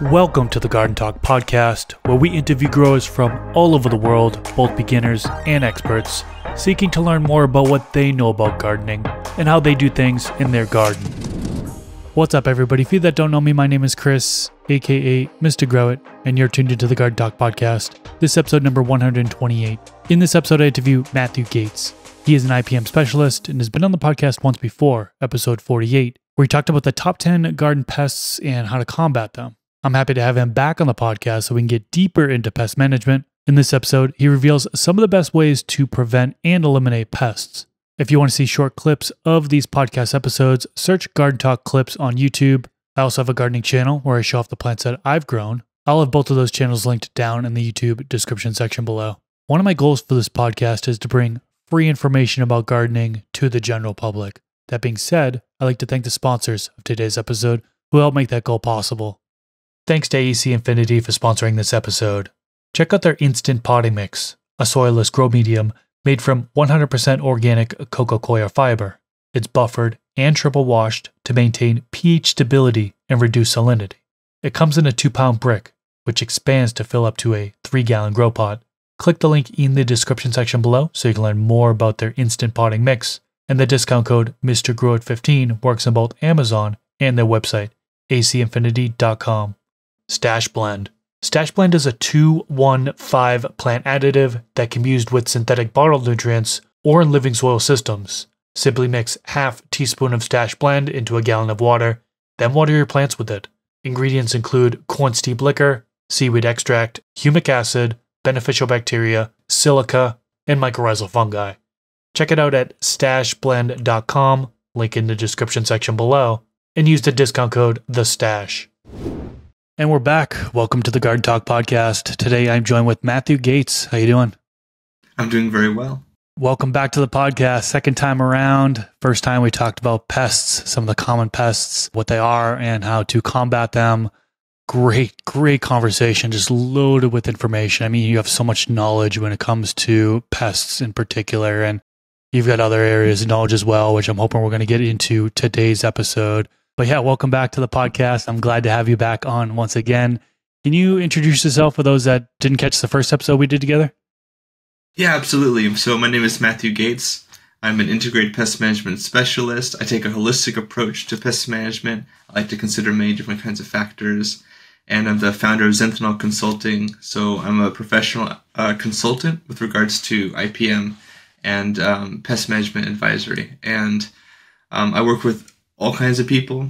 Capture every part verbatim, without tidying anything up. Welcome to the Garden Talk podcast, where we interview growers from all over the world, both beginners and experts, seeking to learn more about what they know about gardening and how they do things in their garden. What's up, everybody? For you that don't know me, my name is Chris, aka Mister Grow It, and you're tuned into the Garden Talk podcast. This is episode number one hundred twenty-eight. In this episode, I interview Matthew Gates. He is an I P M specialist and has been on the podcast once before, episode forty-eight, where he talked about the top ten garden pests and how to combat them. I'm happy to have him back on the podcast so we can get deeper into pest management. In this episode, he reveals some of the best ways to prevent and eliminate pests. If you want to see short clips of these podcast episodes, search Garden Talk Clips on YouTube. I also have a gardening channel where I show off the plants that I've grown. I'll have both of those channels linked down in the YouTube description section below. One of my goals for this podcast is to bring free information about gardening to the general public. That being said, I'd like to thank the sponsors of today's episode who helped make that goal possible. Thanks to A C Infinity for sponsoring this episode. Check out their Instant Potting Mix, a soilless grow medium made from one hundred percent organic cocoa coir fiber. It's buffered and triple washed to maintain pH stability and reduce salinity. It comes in a two pound brick, which expands to fill up to a three gallon grow pot. Click the link in the description section below so you can learn more about their Instant Potting Mix, and the discount code Mister Grow It fifteen works on both Amazon and their website, A C infinity dot com. Stash Blend. Stash Blend is a two one five plant additive that can be used with synthetic bottled nutrients or in living soil systems. Simply mix half teaspoon of Stash Blend into a gallon of water, then water your plants with it. Ingredients include corn steep liquor, seaweed extract, humic acid, beneficial bacteria, silica, and mycorrhizal fungi. Check it out at stash blend dot com, link in the description section below, and use the discount code THESTASH. And we're back. Welcome to the Garden Talk podcast. Today I'm joined with Matthew Gates. How you doing? I'm doing very well. Welcome back to the podcast. Second time around. First time we talked about pests, some of the common pests, what they are and how to combat them. Great, great conversation, just loaded with information. I mean, you have so much knowledge when it comes to pests in particular, and you've got other areas of knowledge as well, which I'm hoping we're going to get into today's episode. But yeah, welcome back to the podcast. I'm glad to have you back on once again. Can you introduce yourself for those that didn't catch the first episode we did together? Yeah, absolutely. So my name is Matthew Gates. I'm an integrated pest management specialist. I take a holistic approach to pest management. I like to consider many different kinds of factors. And I'm the founder of Xenthanol Consulting. So I'm a professional uh, consultant with regards to I P M and um, pest management advisory. And um, I work with all kinds of people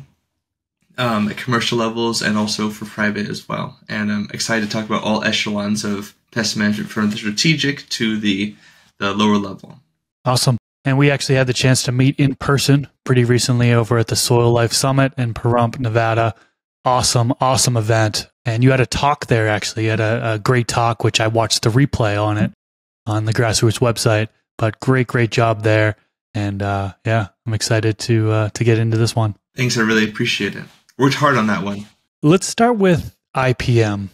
um, at commercial levels and also for private as well. And I'm excited to talk about all echelons of pest management from the strategic to the, the lower level. Awesome. And we actually had the chance to meet in person pretty recently over at the Soil Life Summit in Pahrump, Nevada. Awesome, awesome event. And you had a talk there, actually. You had a, a great talk, which I watched the replay on it on the Grassroots website. But great, great job there. And uh, yeah, I'm excited to uh, to get into this one. Thanks, I really appreciate it. Worked hard on that one. Let's start with I P M.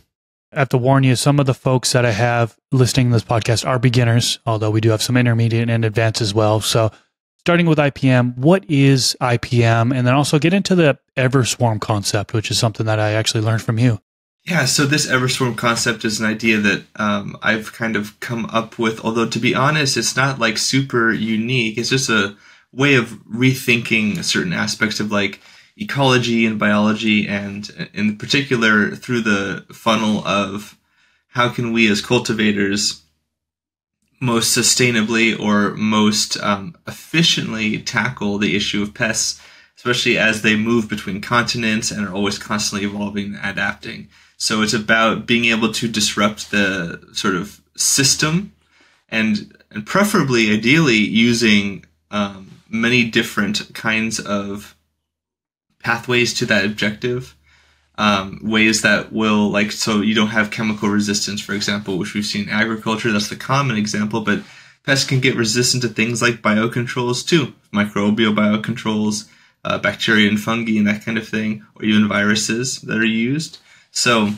I have to warn you, some of the folks that I have listening to this podcast are beginners, although we do have some intermediate and advanced as well. So starting with I P M, what is I P M? And then also get into the Everswarm concept, which is something that I actually learned from you. Yeah, so this Everswarm concept is an idea that um, I've kind of come up with, although to be honest, it's not like super unique. It's just a way of rethinking certain aspects of like ecology and biology, and in particular through the funnel of how can we as cultivators most sustainably or most um, efficiently tackle the issue of pests, especially as they move between continents and are always constantly evolving and adapting. So it's about being able to disrupt the sort of system and, and preferably, ideally, using um, many different kinds of pathways to that objective, um, ways that will, like, so you don't have chemical resistance, for example, which we've seen in agriculture. That's the common example, but pests can get resistant to things like biocontrols too, microbial biocontrols, uh, bacteria and fungi and that kind of thing, or even viruses that are used. So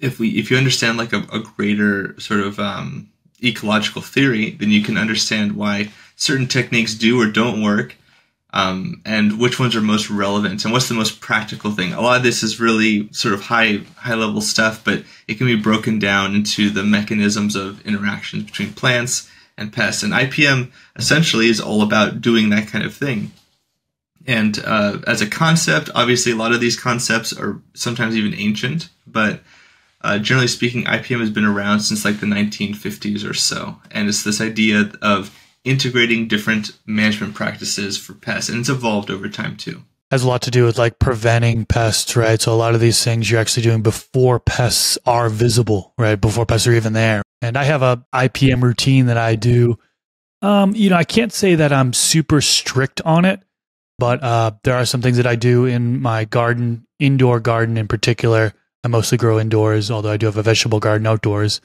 if we if you understand like a, a greater sort of um, ecological theory, then you can understand why certain techniques do or don't work, Um, and which ones are most relevant, and what's the most practical thing? A lot of this is really sort of high, high-level stuff, but it can be broken down into the mechanisms of interactions between plants and pests. And I P M essentially is all about doing that kind of thing. And uh, as a concept, obviously a lot of these concepts are sometimes even ancient, but uh, generally speaking, I P M has been around since like the nineteen fifties or so, and it's this idea of integrating different management practices for pests, and it's evolved over time too. Has a lot to do with like preventing pests, right? So a lot of these things you're actually doing before pests are visible, right? Before pests are even there. And I have a I P M routine that I do. Um, you know, I can't say that I'm super strict on it, but uh, there are some things that I do in my garden, indoor garden in particular. I mostly grow indoors, although I do have a vegetable garden outdoors.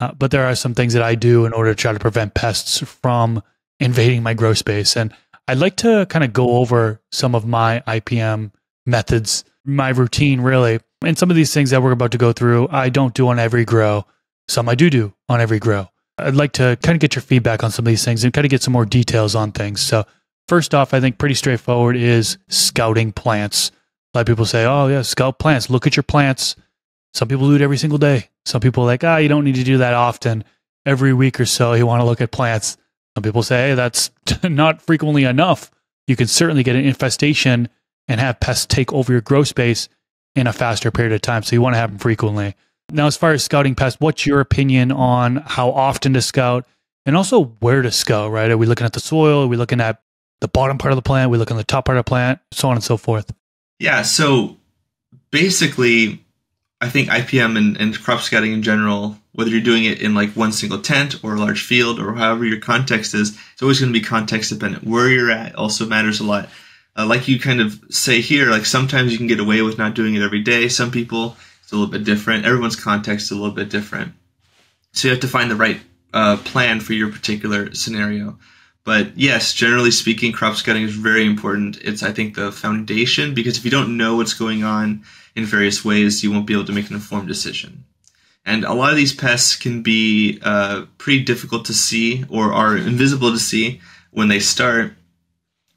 Uh, but there are some things that I do in order to try to prevent pests from invading my grow space. And I'd like to kind of go over some of my I P M methods, my routine really. And some of these things that we're about to go through, I don't do on every grow. Some I do do on every grow. I'd like to kind of get your feedback on some of these things and kind of get some more details on things. So first off, I think pretty straightforward is scouting plants. A lot of people say, oh yeah, scout plants, look at your plants. Some people do it every single day. Some people are like, ah, you don't need to do that often. Every week or so, you want to look at plants. Some people say, hey, that's not frequently enough. You can certainly get an infestation and have pests take over your grow space in a faster period of time. So you want to have them frequently. Now, as far as scouting pests, what's your opinion on how often to scout and also where to scout, right? Are we looking at the soil? Are we looking at the bottom part of the plant? Are we looking at the top part of the plant? So on and so forth. Yeah, so basically, I think I P M and, and crop scouting in general, whether you're doing it in like one single tent or a large field or however your context is, it's always going to be context dependent. Where you're at also matters a lot. Uh, like you kind of say here, like sometimes you can get away with not doing it every day. Some people, it's a little bit different. Everyone's context is a little bit different. So you have to find the right uh, plan for your particular scenario. But yes, generally speaking, crop scouting is very important. It's, I think, the foundation, because if you don't know what's going on in various ways, you won't be able to make an informed decision. And a lot of these pests can be uh, pretty difficult to see or are invisible to see when they start,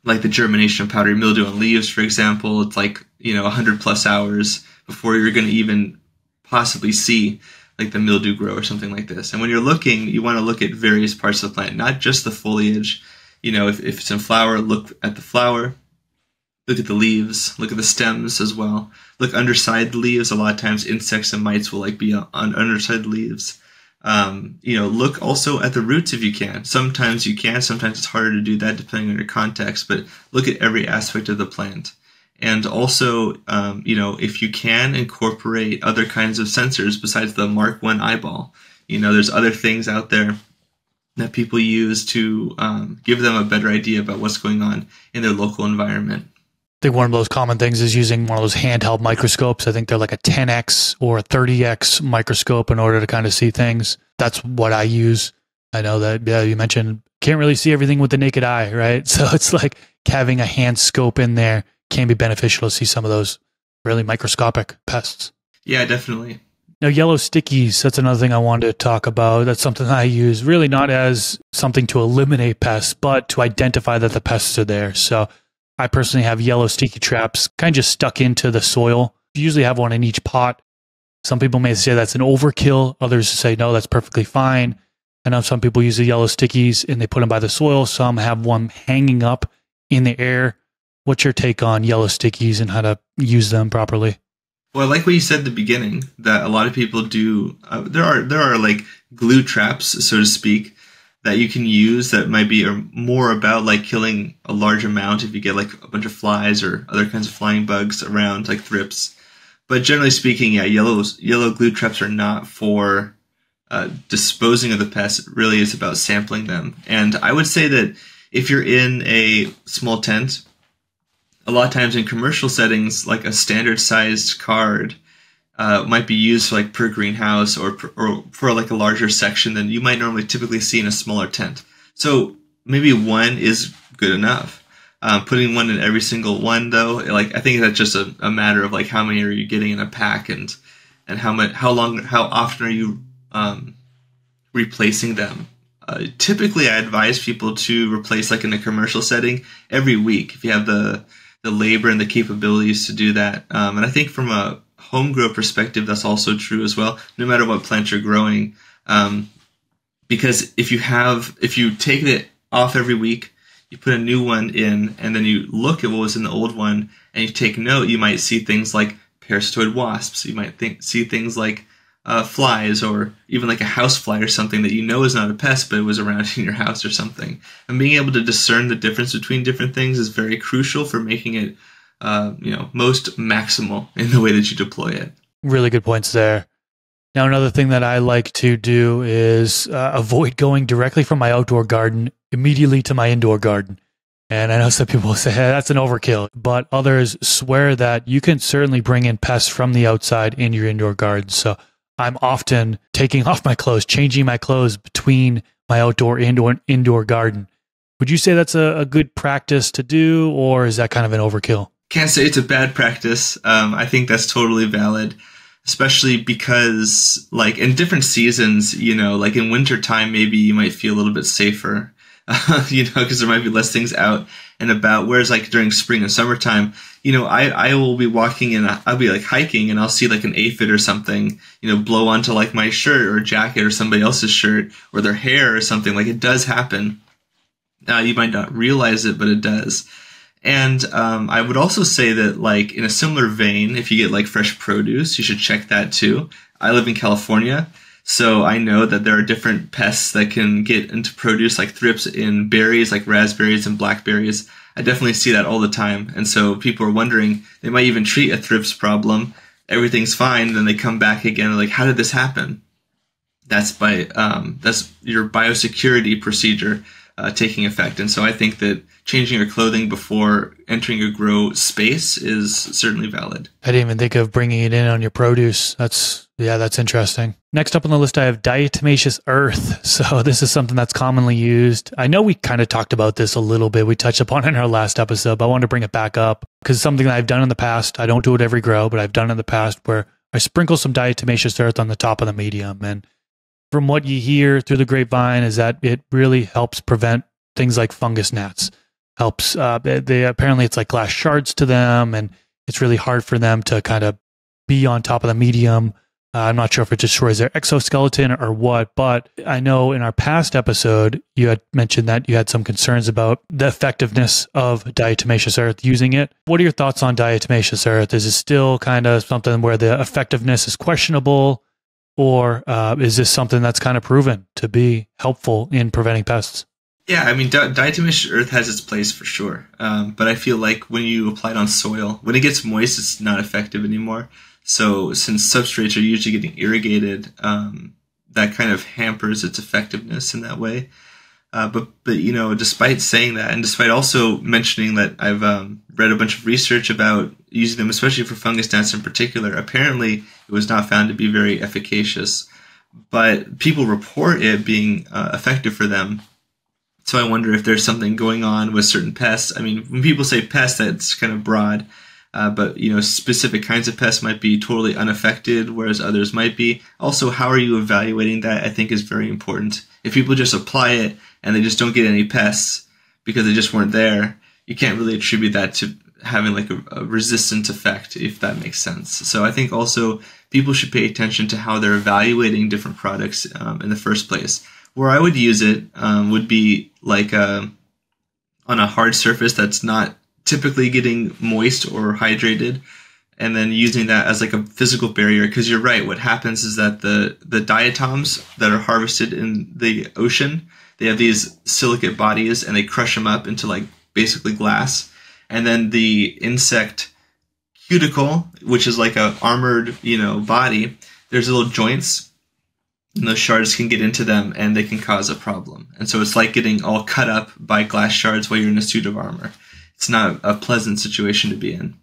like the germination of powdery mildew on leaves, for example. It's like, you know, one hundred plus hours before you're going to even possibly see like the mildew grow or something like this. And when you're looking, you want to look at various parts of the plant, not just the foliage. You know, if, if it's in flower, look at the flower, look at the leaves, look at the stems as well. Look underside the leaves. A lot of times insects and mites will like be on underside leaves. Um, you know, look also at the roots if you can. Sometimes you can, sometimes it's harder to do that depending on your context, but look at every aspect of the plant. And also, um, you know, if you can incorporate other kinds of sensors besides the Mark one eyeball, you know, there's other things out there that people use to um, give them a better idea about what's going on in their local environment. I think one of those common things is using one of those handheld microscopes. I think they're like a ten X or a thirty X microscope in order to kind of see things. That's what I use. I know that, yeah, you mentioned can't really see everything with the naked eye, right? So it's like having a hand scope in there can be beneficial to see some of those really microscopic pests. Yeah, definitely. Now, yellow stickies, that's another thing I wanted to talk about. That's something I use, really not as something to eliminate pests, but to identify that the pests are there. So I personally have yellow sticky traps kind of just stuck into the soil. You usually have one in each pot. Some people may say that's an overkill. Others say, no, that's perfectly fine. I know some people use the yellow stickies and they put them by the soil. Some have one hanging up in the air. What's your take on yellow stickies and how to use them properly? Well, I like what you said at the beginning, that a lot of people do. Uh, there are there are like glue traps, so to speak, that you can use that might be more about like killing a large amount if you get like a bunch of flies or other kinds of flying bugs around, like thrips. But generally speaking, yeah, yellow, yellow glue traps are not for uh, disposing of the pests. It really is about sampling them. And I would say that if you're in a small tent, a lot of times in commercial settings, like a standard-sized card uh, might be used for, like per greenhouse or, per, or for like a larger section than you might normally typically see in a smaller tent. So maybe one is good enough. Uh, putting one in every single one, though, like I think that's just a, a matter of like how many are you getting in a pack and and how much, how long, how often are you um, replacing them Uh, typically, I advise people to replace, like in a commercial setting, every week if you have the the labor and the capabilities to do that. Um, and I think from a home grow perspective, that's also true as well, no matter what plant you're growing. Um, because if you have, if you take it off every week, you put a new one in, and then you look at what was in the old one, and you take note, you might see things like parasitoid wasps. You might think, see things like uh, flies, or even like a house fly or something that you know is not a pest, but it was around in your house or something. And being able to discern the difference between different things is very crucial for making it Uh, you know, most maximal in the way that you deploy it. Really good points there. Now, another thing that I like to do is uh, avoid going directly from my outdoor garden immediately to my indoor garden. And I know some people say, hey, that's an overkill, but others swear that you can certainly bring in pests from the outside in your indoor garden. So I'm often taking off my clothes, changing my clothes between my outdoor and indoor, indoor garden. Would you say that's a, a good practice to do, or is that kind of an overkill? Can't say it's a bad practice. Um, I think that's totally valid, especially because, like, in different seasons, you know, like in wintertime, maybe you might feel a little bit safer, uh, you know, because there might be less things out and about. Whereas, like, during spring and summertime, you know, I, I will be walking and I'll be, like, hiking and I'll see, like, an aphid or something, you know, blow onto, like, my shirt or jacket or somebody else's shirt or their hair or something. Like, it does happen. Uh, you might not realize it, but it does. And um, I would also say that, like, in a similar vein, if you get, like, fresh produce, you should check that too. I live in California, so I know that there are different pests that can get into produce, like thrips in berries, like raspberries and blackberries. I definitely see that all the time. And so people are wondering, they might even treat a thrips problem. Everything's fine. Then they come back again, like, how did this happen? That's by um, that's your biosecurity procedure Uh, taking effect. And so I think that changing your clothing before entering your grow space is certainly valid. I didn't even think of bringing it in on your produce. That's, yeah, that's interesting. Next up on the list, I have diatomaceous earth. So this is something that's commonly used. I know we kind of talked about this a little bit. We touched upon it in our last episode, but I wanted to bring it back up because it's something that I've done in the past. I don't do it every grow, but I've done it in the past where I sprinkle some diatomaceous earth on the top of the medium. And from what you hear through the grapevine is that it really helps prevent things like fungus gnats. Helps, uh, they, apparently it's like glass shards to them, and it's really hard for them to kind of be on top of the medium. Uh, I'm not sure if it destroys their exoskeleton or what, but I know in our past episode, you had mentioned that you had some concerns about the effectiveness of diatomaceous earth using it. What are your thoughts on diatomaceous earth? Is it still kind of something where the effectiveness is questionable? Or uh, is this something that's kind of proven to be helpful in preventing pests? Yeah, I mean, di diatomaceous earth has its place for sure. Um, but I feel like when you apply it on soil, when it gets moist, it's not effective anymore. So since substrates are usually getting irrigated, um, that kind of hampers its effectiveness in that way. Uh, but, but, you know, despite saying that, and despite also mentioning that I've um, read a bunch of research about using them, especially for fungus gnats in particular, apparently it was not found to be very efficacious. But people report it being uh, effective for them. So I wonder if there's something going on with certain pests. I mean, when people say pests, that's kind of broad. Uh, but, you know, specific kinds of pests might be totally unaffected, whereas others might be. Also, how are you evaluating that, I think, is very important. If people just apply it and they just don't get any pests because they just weren't there, you can't really attribute that to having like a, a resistant effect, if that makes sense. So I think also people should pay attention to how they're evaluating different products um, in the first place. Where I would use it um, would be like a, on a hard surface that's not typically getting moist or hydrated, and then using that as like a physical barrier. Because you're right, what happens is that the, the diatoms that are harvested in the ocean, they have these silicate bodies and they crush them up into like basically glass. And then the insect cuticle, which is like a armored, you know, body, there's little joints and those shards can get into them and they can cause a problem. And so it's like getting all cut up by glass shards while you're in a suit of armor. It's not a pleasant situation to be in.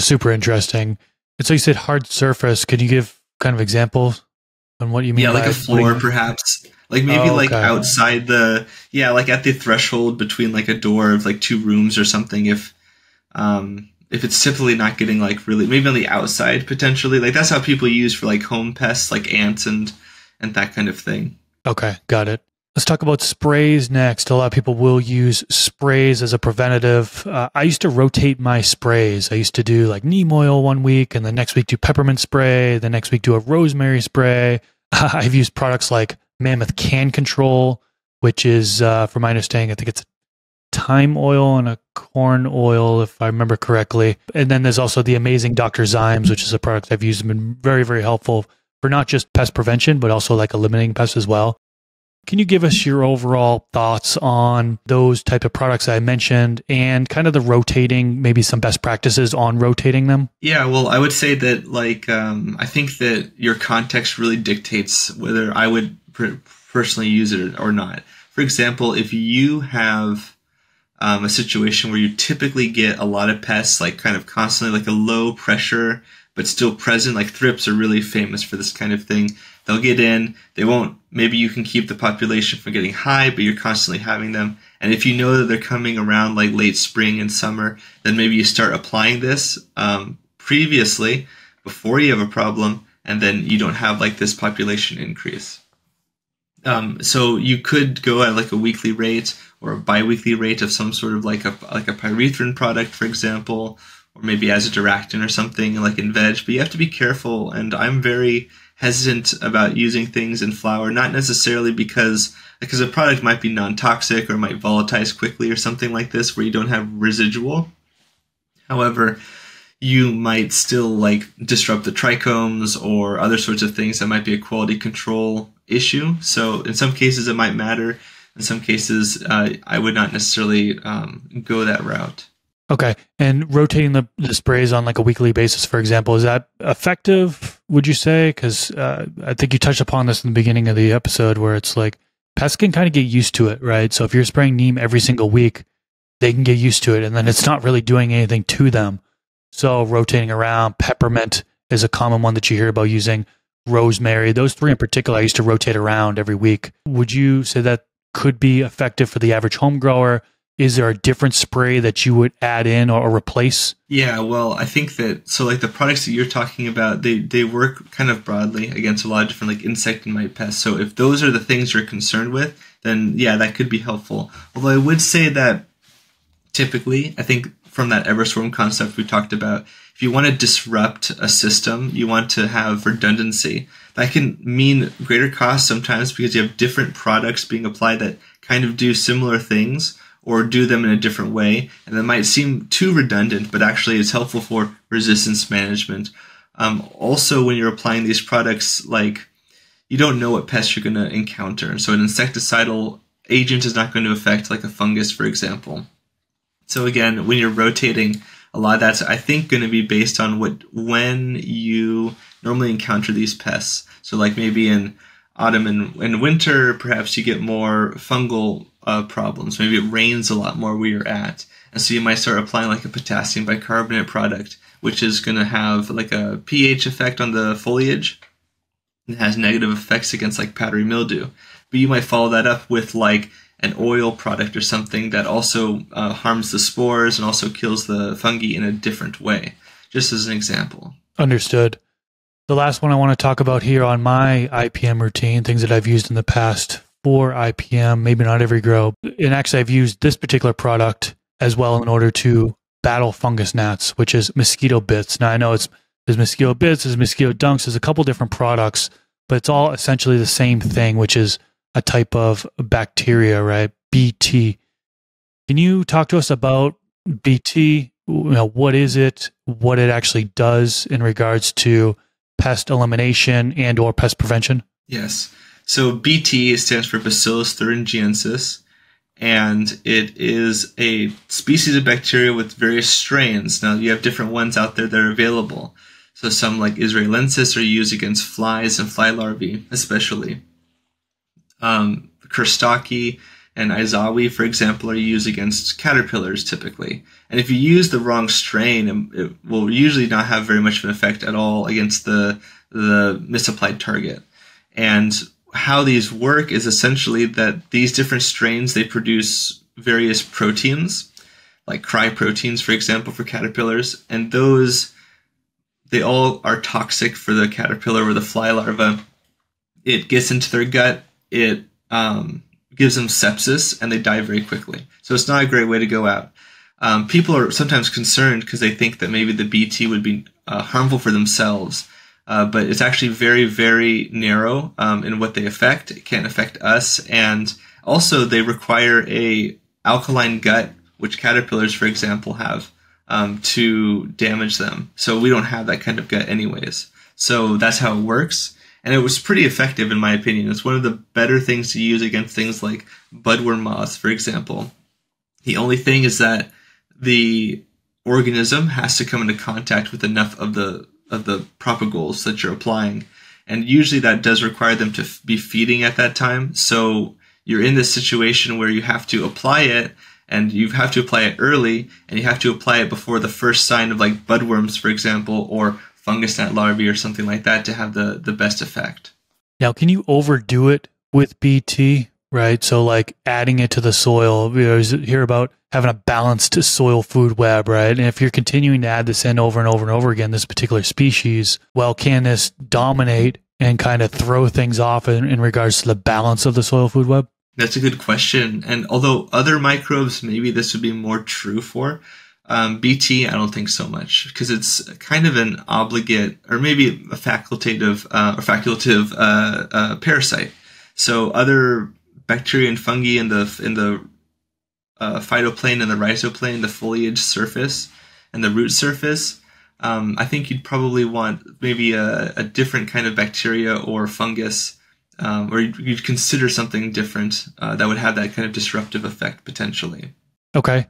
Super interesting. And so you said hard surface. Could you give kind of examples on what you mean? Yeah, like by a floor, perhaps. Like maybe oh, like okay. outside the, yeah, like at the threshold between like a door of like two rooms or something. If, um, if it's typically not getting like really, maybe on the outside potentially, like that's how people use for like home pests, like ants and, and that kind of thing. Okay. Got it. Let's talk about sprays next. A lot of people will use sprays as a preventative. Uh, I used to rotate my sprays. I used to do like neem oil one week, and the next week do peppermint spray. The next week do a rosemary spray. Uh, I've used products like Mammoth Can Control, which is, uh, from my understanding, I think it's thyme oil and a corn oil, if I remember correctly. And then there's also the amazing Doctor Zymes, which is a product I've used and been very, very helpful for not just pest prevention, but also like eliminating pests as well. Can you give us your overall thoughts on those type of products I mentioned and kind of the rotating, maybe some best practices on rotating them? Yeah, well, I would say that like, um, I think that your context really dictates whether I would per personally use it or not. For example, if you have um, a situation where you typically get a lot of pests, like kind of constantly like a low pressure, but still present, like thrips are really famous for this kind of thing. They'll get in, they won't, maybe you can keep the population from getting high, but you're constantly having them. And if you know that they're coming around like late spring and summer, then maybe you start applying this um, previously before you have a problem, and then you don't have like this population increase. Um, so you could go at like a weekly rate or a biweekly rate of some sort of like a, like a pyrethrin product, for example, or maybe azadirachtin or something like in veg, but you have to be careful. And I'm very hesitant about using things in flower, not necessarily because because a product might be non-toxic or might volatilize quickly or something like this where you don't have residual. However, you might still like disrupt the trichomes or other sorts of things that might be a quality control issue. So in some cases it might matter. In some cases, uh, I would not necessarily um, go that route. Okay. And rotating the, the sprays on like a weekly basis, for example, is that effective, would you say? Because uh, I think you touched upon this in the beginning of the episode where it's like pests can kind of get used to it, right? So if you're spraying neem every single week, they can get used to it and then it's not really doing anything to them. So rotating around, peppermint is a common one that you hear about using, rosemary. Those three in particular I used to rotate around every week. Would you say that could be effective for the average home grower? Is there a different spray that you would add in or replace? Yeah, well, I think that, so like the products that you're talking about, they, they work kind of broadly against a lot of different like insect and mite pests. So if those are the things you're concerned with, then yeah, that could be helpful. Although I would say that typically, I think from that Everswarm concept we talked about, if you want to disrupt a system, you want to have redundancy. That can mean greater costs sometimes because you have different products being applied that kind of do similar things, or do them in a different way, and that might seem too redundant, but actually it's helpful for resistance management. Um, also, when you're applying these products, like you don't know what pests you're going to encounter, and so an insecticidal agent is not going to affect like a fungus, for example. So again, when you're rotating, a lot of that's, I think, going to be based on what when you normally encounter these pests. So like maybe in autumn and, and winter, perhaps you get more fungal Uh, problems. Maybe it rains a lot more where you're at. And so you might start applying like a potassium bicarbonate product, which is going to have like a pH effect on the foliage. It has negative effects against like powdery mildew. But you might follow that up with like an oil product or something that also uh, harms the spores and also kills the fungi in a different way, just as an example. Understood. The last one I want to talk about here on my I P M routine, things that I've used in the past for I P M, maybe not every grow. And actually, I've used this particular product as well in order to battle fungus gnats, which is Mosquito Bits. Now, I know it's there's Mosquito Bits, there's Mosquito Dunks, there's a couple different products, but it's all essentially the same thing, which is a type of bacteria, right? B T. Can you talk to us about B T? You know, what is it? What it actually does in regards to pest elimination and or pest prevention? Yes. So B T stands for Bacillus thuringiensis, and it is a species of bacteria with various strains. Now, you have different ones out there that are available. So some like Israelensis are used against flies and fly larvae, especially. Um, Kurstaki and Aizawa, for example, are used against caterpillars, typically. And if you use the wrong strain, it will usually not have very much of an effect at all against the, the misapplied target. And how these work is essentially that these different strains, they produce various proteins, like cry proteins, for example, for caterpillars. And those, they all are toxic for the caterpillar or the fly larva. It gets into their gut. It um, gives them sepsis and they die very quickly. So it's not a great way to go out. Um, people are sometimes concerned because they think that maybe the B T would be uh, harmful for themselves, uh, but it's actually very, very narrow um, in what they affect. It can't affect us, and also they require a alkaline gut, which caterpillars, for example, have um, to damage them. So we don't have that kind of gut anyways. So that's how it works. And it was pretty effective, in my opinion. It's one of the better things to use against things like budworm moths, for example. The only thing is that the organism has to come into contact with enough of the of the propagules that you're applying. And usually that does require them to be feeding at that time. So you're in this situation where you have to apply it, and you have to apply it early, and you have to apply it before the first sign of like budworms, for example, or fungus gnat larvae or something like that to have the, the best effect. Now, can you overdo it with B T, right? So like adding it to the soil, we always hear about having a balanced soil food web, right? And if you're continuing to add this in over and over and over again, this particular species, well, can this dominate and kind of throw things off in, in regards to the balance of the soil food web? That's a good question. And although other microbes, maybe this would be more true for, Um, B T, I don't think so much, because it's kind of an obligate or maybe a facultative uh, or facultative uh, uh, parasite. So other bacteria and fungi in the in the uh, phytoplane and the rhizoplane, the foliage surface and the root surface, um, I think you'd probably want maybe a, a different kind of bacteria or fungus, um, or you'd, you'd consider something different uh, that would have that kind of disruptive effect potentially. Okay.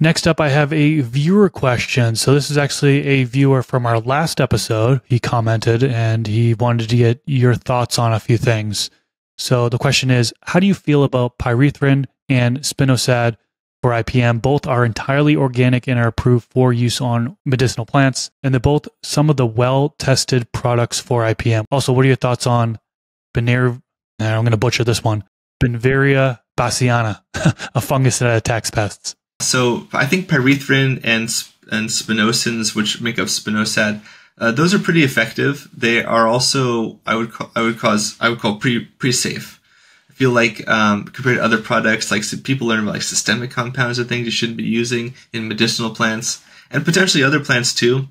Next up, I have a viewer question. So this is actually a viewer from our last episode. He commented and he wanted to get your thoughts on a few things. So the question is, how do you feel about pyrethrin and spinosad for I P M? Both are entirely organic and are approved for use on medicinal plants, and they're both some of the well-tested products for I P M. Also, what are your thoughts on Bener- I'm going to butcher this one, Beauveria bassiana, a fungus that attacks pests? So I think pyrethrin and and spinosins, which make up spinosad, uh, those are pretty effective. They are also I would call, I would cause I would call pretty pretty safe. I feel like um, compared to other products, like people learn about like systemic compounds and things you shouldn't be using in medicinal plants and potentially other plants too,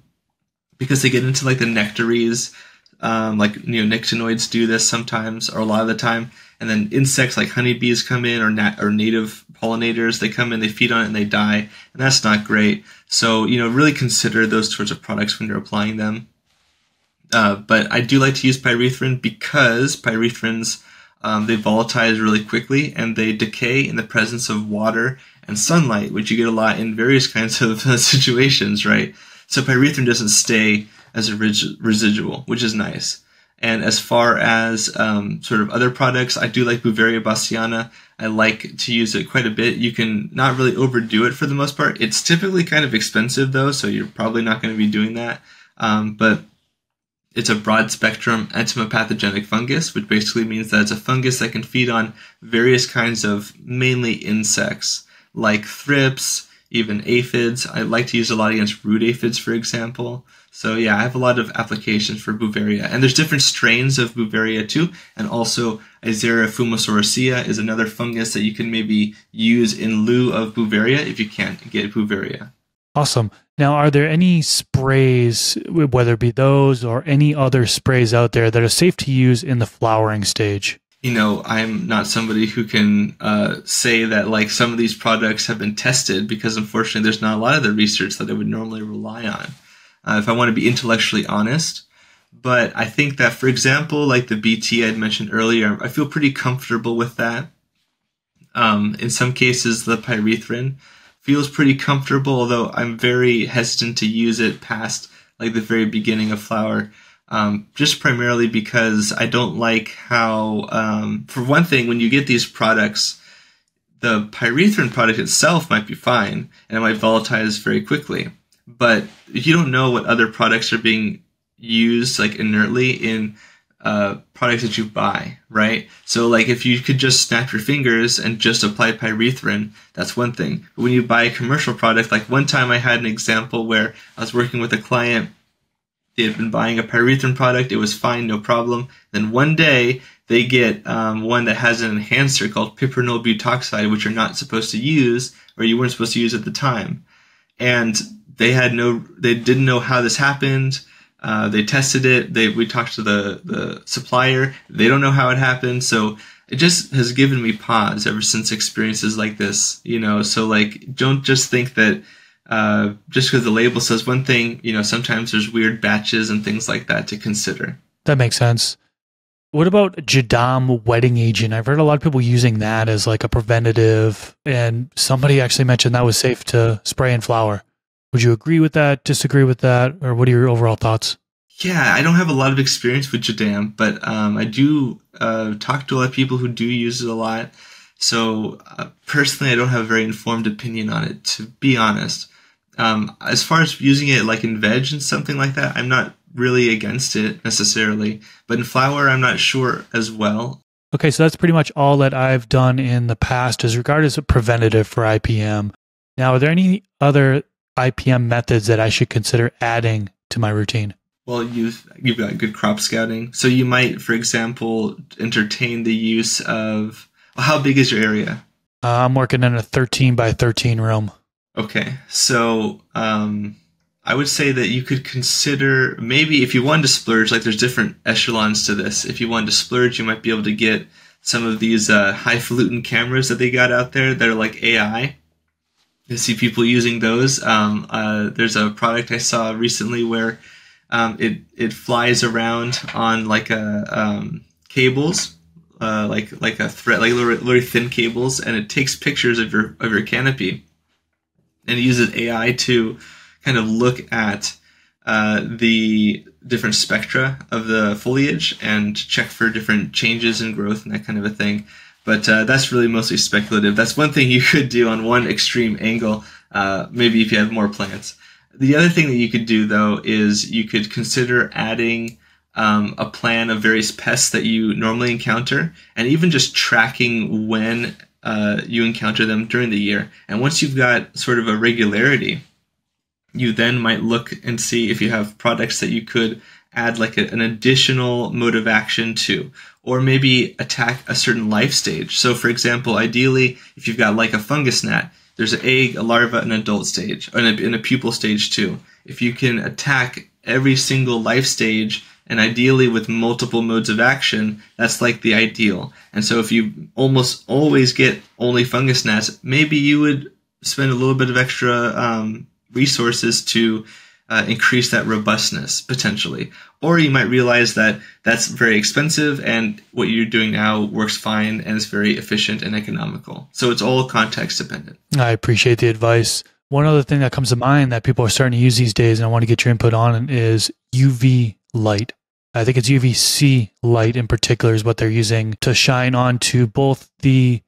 because they get into like the nectaries, um, like neonicotinoids do this sometimes or a lot of the time. And then insects like honeybees come in or nat or native pollinators, they come in, they feed on it, and they die. And that's not great. So, you know, really consider those sorts of products when you're applying them. Uh, but I do like to use pyrethrin because pyrethrins, um, they volatilize really quickly and they decay in the presence of water and sunlight, which you get a lot in various kinds of uh, situations, right? So pyrethrin doesn't stay as a residual, which is nice. And as far as um, sort of other products, I do like Beauveria bassiana. I like to use it quite a bit. You can not really overdo it for the most part. It's typically kind of expensive though, so you're probably not going to be doing that. Um, but it's a broad spectrum entomopathogenic fungus, which basically means that it's a fungus that can feed on various kinds of mainly insects, like thrips, even aphids. I like to use a lot against root aphids, for example. So yeah, I have a lot of applications for Beauveria. And there's different strains of Beauveria too. And also Isaria fumosorosea is another fungus that you can maybe use in lieu of Beauveria if you can't get Beauveria. Awesome. Now, are there any sprays, whether it be those or any other sprays out there that are safe to use in the flowering stage? You know, I'm not somebody who can uh, say that like some of these products have been tested, because unfortunately there's not a lot of the research that I would normally rely on, uh, if I want to be intellectually honest. But I think that, for example, like the B T I'd mentioned earlier, I feel pretty comfortable with that. Um, in some cases, the pyrethrin feels pretty comfortable, although I'm very hesitant to use it past like the very beginning of flower. Um, just primarily because I don't like how, um, for one thing, when you get these products, the pyrethrin product itself might be fine and it might volatilize very quickly, but you don't know what other products are being used like inertly in uh, products that you buy, right? So like if you could just snap your fingers and just apply pyrethrin, that's one thing. But when you buy a commercial product, like one time I had an example where I was working with a client. They had been buying a pyrethrin product. It was fine, no problem. Then one day, they get um, one that has an enhancer called piperonyl butoxide, which you're not supposed to use, or you weren't supposed to use at the time. And they had no, they didn't know how this happened. Uh, they tested it. They we talked to the the supplier. They don't know how it happened. So it just has given me pause ever since experiences like this. You know, so like don't just think that uh, just because the label says one thing. You know, sometimes there's weird batches and things like that to consider. That makes sense. What about J A D A M wetting agent? I've heard a lot of people using that as like a preventative, and somebody actually mentioned that was safe to spray in flower. Would you agree with that, disagree with that, or what are your overall thoughts? Yeah, I don't have a lot of experience with J A D A M, but um, I do uh, talk to a lot of people who do use it a lot. So uh, personally, I don't have a very informed opinion on it, to be honest. Um, as far as using it like in veg and something like that, I'm not really against it necessarily, but in flower, I'm not sure as well. Okay, so that's pretty much all that I've done in the past as regard as a preventative for I P M. Now, are there any other I P M methods that I should consider adding to my routine? Well, you've, you've got good crop scouting. So you might, for example, entertain the use of, well, how big is your area? Uh, I'm working in a thirteen by thirteen room. Okay, so um, I would say that you could consider, maybe if you wanted to splurge, like there's different echelons to this. If you wanted to splurge, you might be able to get some of these uh, highfalutin cameras that they got out there that are like A I. You see people using those. Um, uh, there's a product I saw recently where um, it, it flies around on like a um, cables, uh, like like a thread, like little, little thin cables, and it takes pictures of your of your canopy, and it uses A I to kind of look at uh, the different spectra of the foliage and check for different changes in growth and that kind of a thing. But uh, that's really mostly speculative. That's one thing you could do on one extreme angle, uh, maybe if you have more plants. The other thing that you could do, though, is you could consider adding um, a plan of various pests that you normally encounter, and even just tracking when uh, you encounter them during the year. And once you've got sort of a regularity, you then might look and see if you have products that you could add like a, an additional mode of action to, or maybe attack a certain life stage. So for example, ideally, if you've got like a fungus gnat, there's an egg, a larva, an adult stage, and a, and a pupal stage too. If you can attack every single life stage, and ideally with multiple modes of action, that's like the ideal. And so if you almost always get only fungus gnats, maybe you would spend a little bit of extra um, resources to Uh, increase that robustness potentially, or you might realize that that's very expensive and what you're doing now works fine and is very efficient and economical. So it's all context dependent. I appreciate the advice. One other thing that comes to mind that people are starting to use these days, and I want to get your input on, is U V light. I think it's U V C light in particular is what they're using to shine onto both the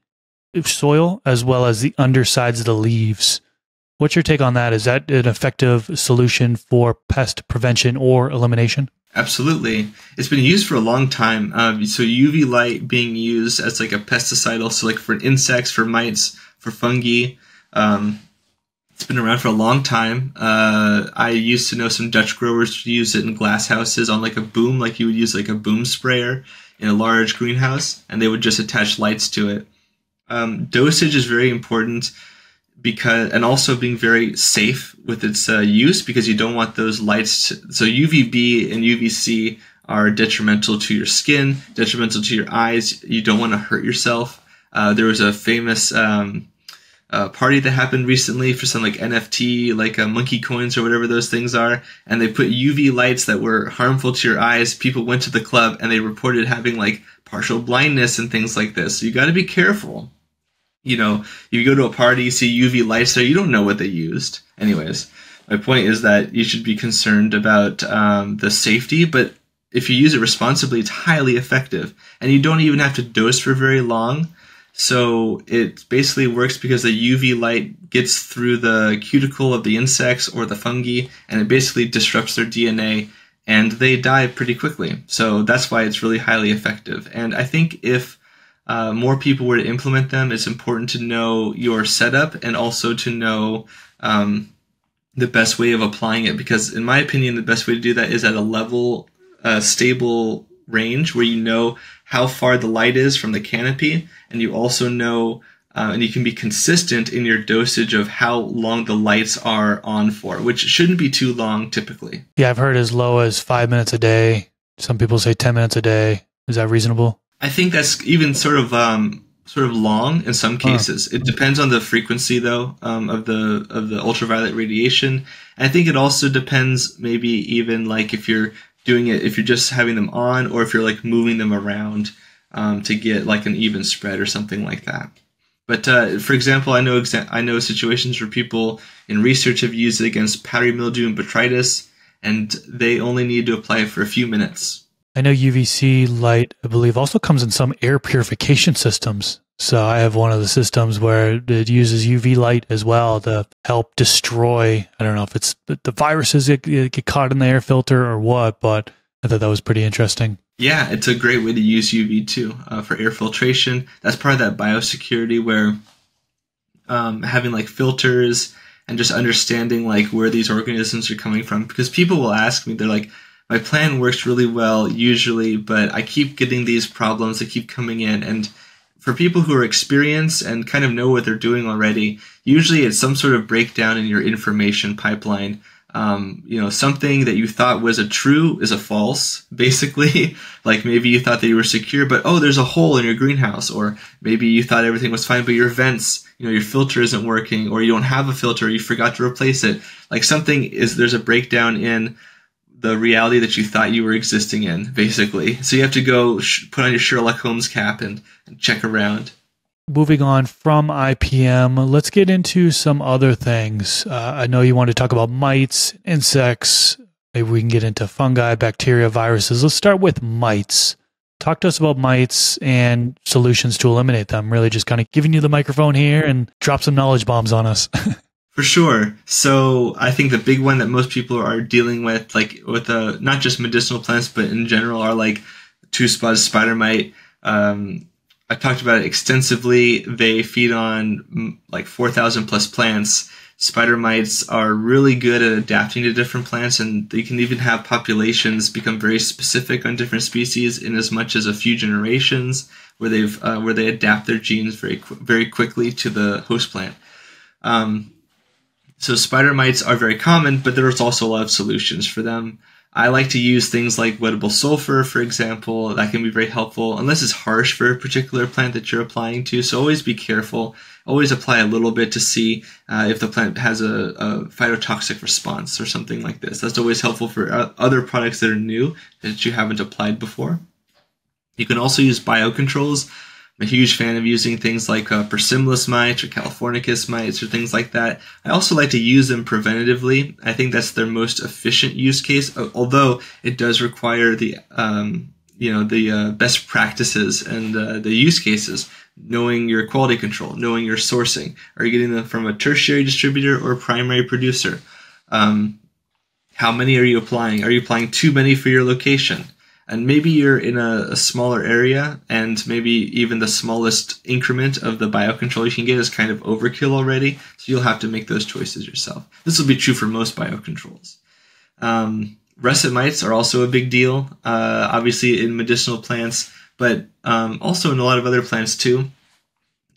soil as well as the undersides of the leaves. What's your take on that? Is that an effective solution for pest prevention or elimination? Absolutely. It's been used for a long time. Um, so U V light being used as like a pesticide, also like for insects, for mites, for fungi. Um, it's been around for a long time. Uh, I used to know some Dutch growers who use it in glass houses on like a boom, like you would use like a boom sprayer in a large greenhouse, and they would just attach lights to it. Um, dosage is very important. Because, and also being very safe with its uh, use, because you don't want those lights to, so U V B and U V C are detrimental to your skin, detrimental to your eyes. You don't want to hurt yourself. Uh, there was a famous um, uh, party that happened recently for some like N F T, like uh, monkey coins or whatever those things are, and they put U V lights that were harmful to your eyes. People went to the club and they reported having like partial blindness and things like this. So you got to be careful. You know, you go to a party, you see U V lights there, you don't know what they used. Anyways, my point is that you should be concerned about um, the safety, but if you use it responsibly, it's highly effective. And you don't even have to dose for very long. So it basically works because the U V light gets through the cuticle of the insects or the fungi, and it basically disrupts their D N A, and they die pretty quickly. So that's why it's really highly effective. And I think if Uh, more people were to implement them, it's important to know your setup and also to know um, the best way of applying it, because in my opinion, the best way to do that is at a level, uh, stable range where you know how far the light is from the canopy, and you also know uh, and you can be consistent in your dosage of how long the lights are on for, which shouldn't be too long typically. Yeah, I've heard as low as five minutes a day. Some people say ten minutes a day. Is that reasonable? I think that's even sort of um, sort of long in some cases. Huh. It depends on the frequency, though, um, of the of the ultraviolet radiation. And I think it also depends, maybe even like if you're doing it, if you're just having them on, or if you're like moving them around um, to get like an even spread or something like that. But uh, for example, I know exa I know situations where people in research have used it against powdery mildew and botrytis, and they only need to apply it for a few minutes. I know U V C light, I believe, also comes in some air purification systems. So I have one of the systems where it uses U V light as well to help destroy, I don't know if it's the viruses that get caught in the air filter or what, but I thought that was pretty interesting. Yeah, it's a great way to use U V too uh, for air filtration. That's part of that biosecurity where um, having like filters and just understanding like where these organisms are coming from. Because people will ask me, they're like, my plan works really well usually, but I keep getting these problems that keep coming in. And for people who are experienced and kind of know what they're doing already, usually it's some sort of breakdown in your information pipeline. Um, you know, something that you thought was a true is a false, basically. Like maybe you thought that you were secure, but oh, there's a hole in your greenhouse. Or maybe you thought everything was fine, but your vents, you know, your filter isn't working, or you don't have a filter, you forgot to replace it. Like something is, there's a breakdown in the reality that you thought you were existing in, basically. So you have to go sh put on your Sherlock Holmes cap and, and check around. Moving on from I P M, let's get into some other things. Uh, I know you want to talk about mites, insects. Maybe we can get into fungi, bacteria, viruses. Let's start with mites. Talk to us about mites and solutions to eliminate them. Really just kind of giving you the microphone here and drop some knowledge bombs on us. For sure. So I think the big one that most people are dealing with, like with uh, not just medicinal plants, but in general are like two-spotted spider mite. Um, I've talked about it extensively. They feed on like four thousand plus plants. Spider mites are really good at adapting to different plants, and they can even have populations become very specific on different species in as much as a few generations, where they've uh, where they adapt their genes very very quickly to the host plant. Um, So spider mites are very common, but there's also a lot of solutions for them. I like to use things like wettable sulfur, for example. That can be very helpful, unless it's harsh for a particular plant that you're applying to. So always be careful. Always apply a little bit to see uh, if the plant has a, a phytotoxic response or something like this. That's always helpful for other products that are new that you haven't applied before. You can also use biocontrols. I'm a huge fan of using things like uh, Persimilis mites or Californicus mites or things like that. I also like to use them preventatively. I think that's their most efficient use case, although it does require the um, you know the uh, best practices and uh, the use cases, knowing your quality control, knowing your sourcing. Are you getting them from a tertiary distributor or a primary producer? Um, how many are you applying? Are you applying too many for your location? And maybe you're in a, a smaller area, and maybe even the smallest increment of the biocontrol you can get is kind of overkill already, so you'll have to make those choices yourself. This will be true for most biocontrols. Um, russet mites are also a big deal, uh, obviously in medicinal plants, but um, also in a lot of other plants too.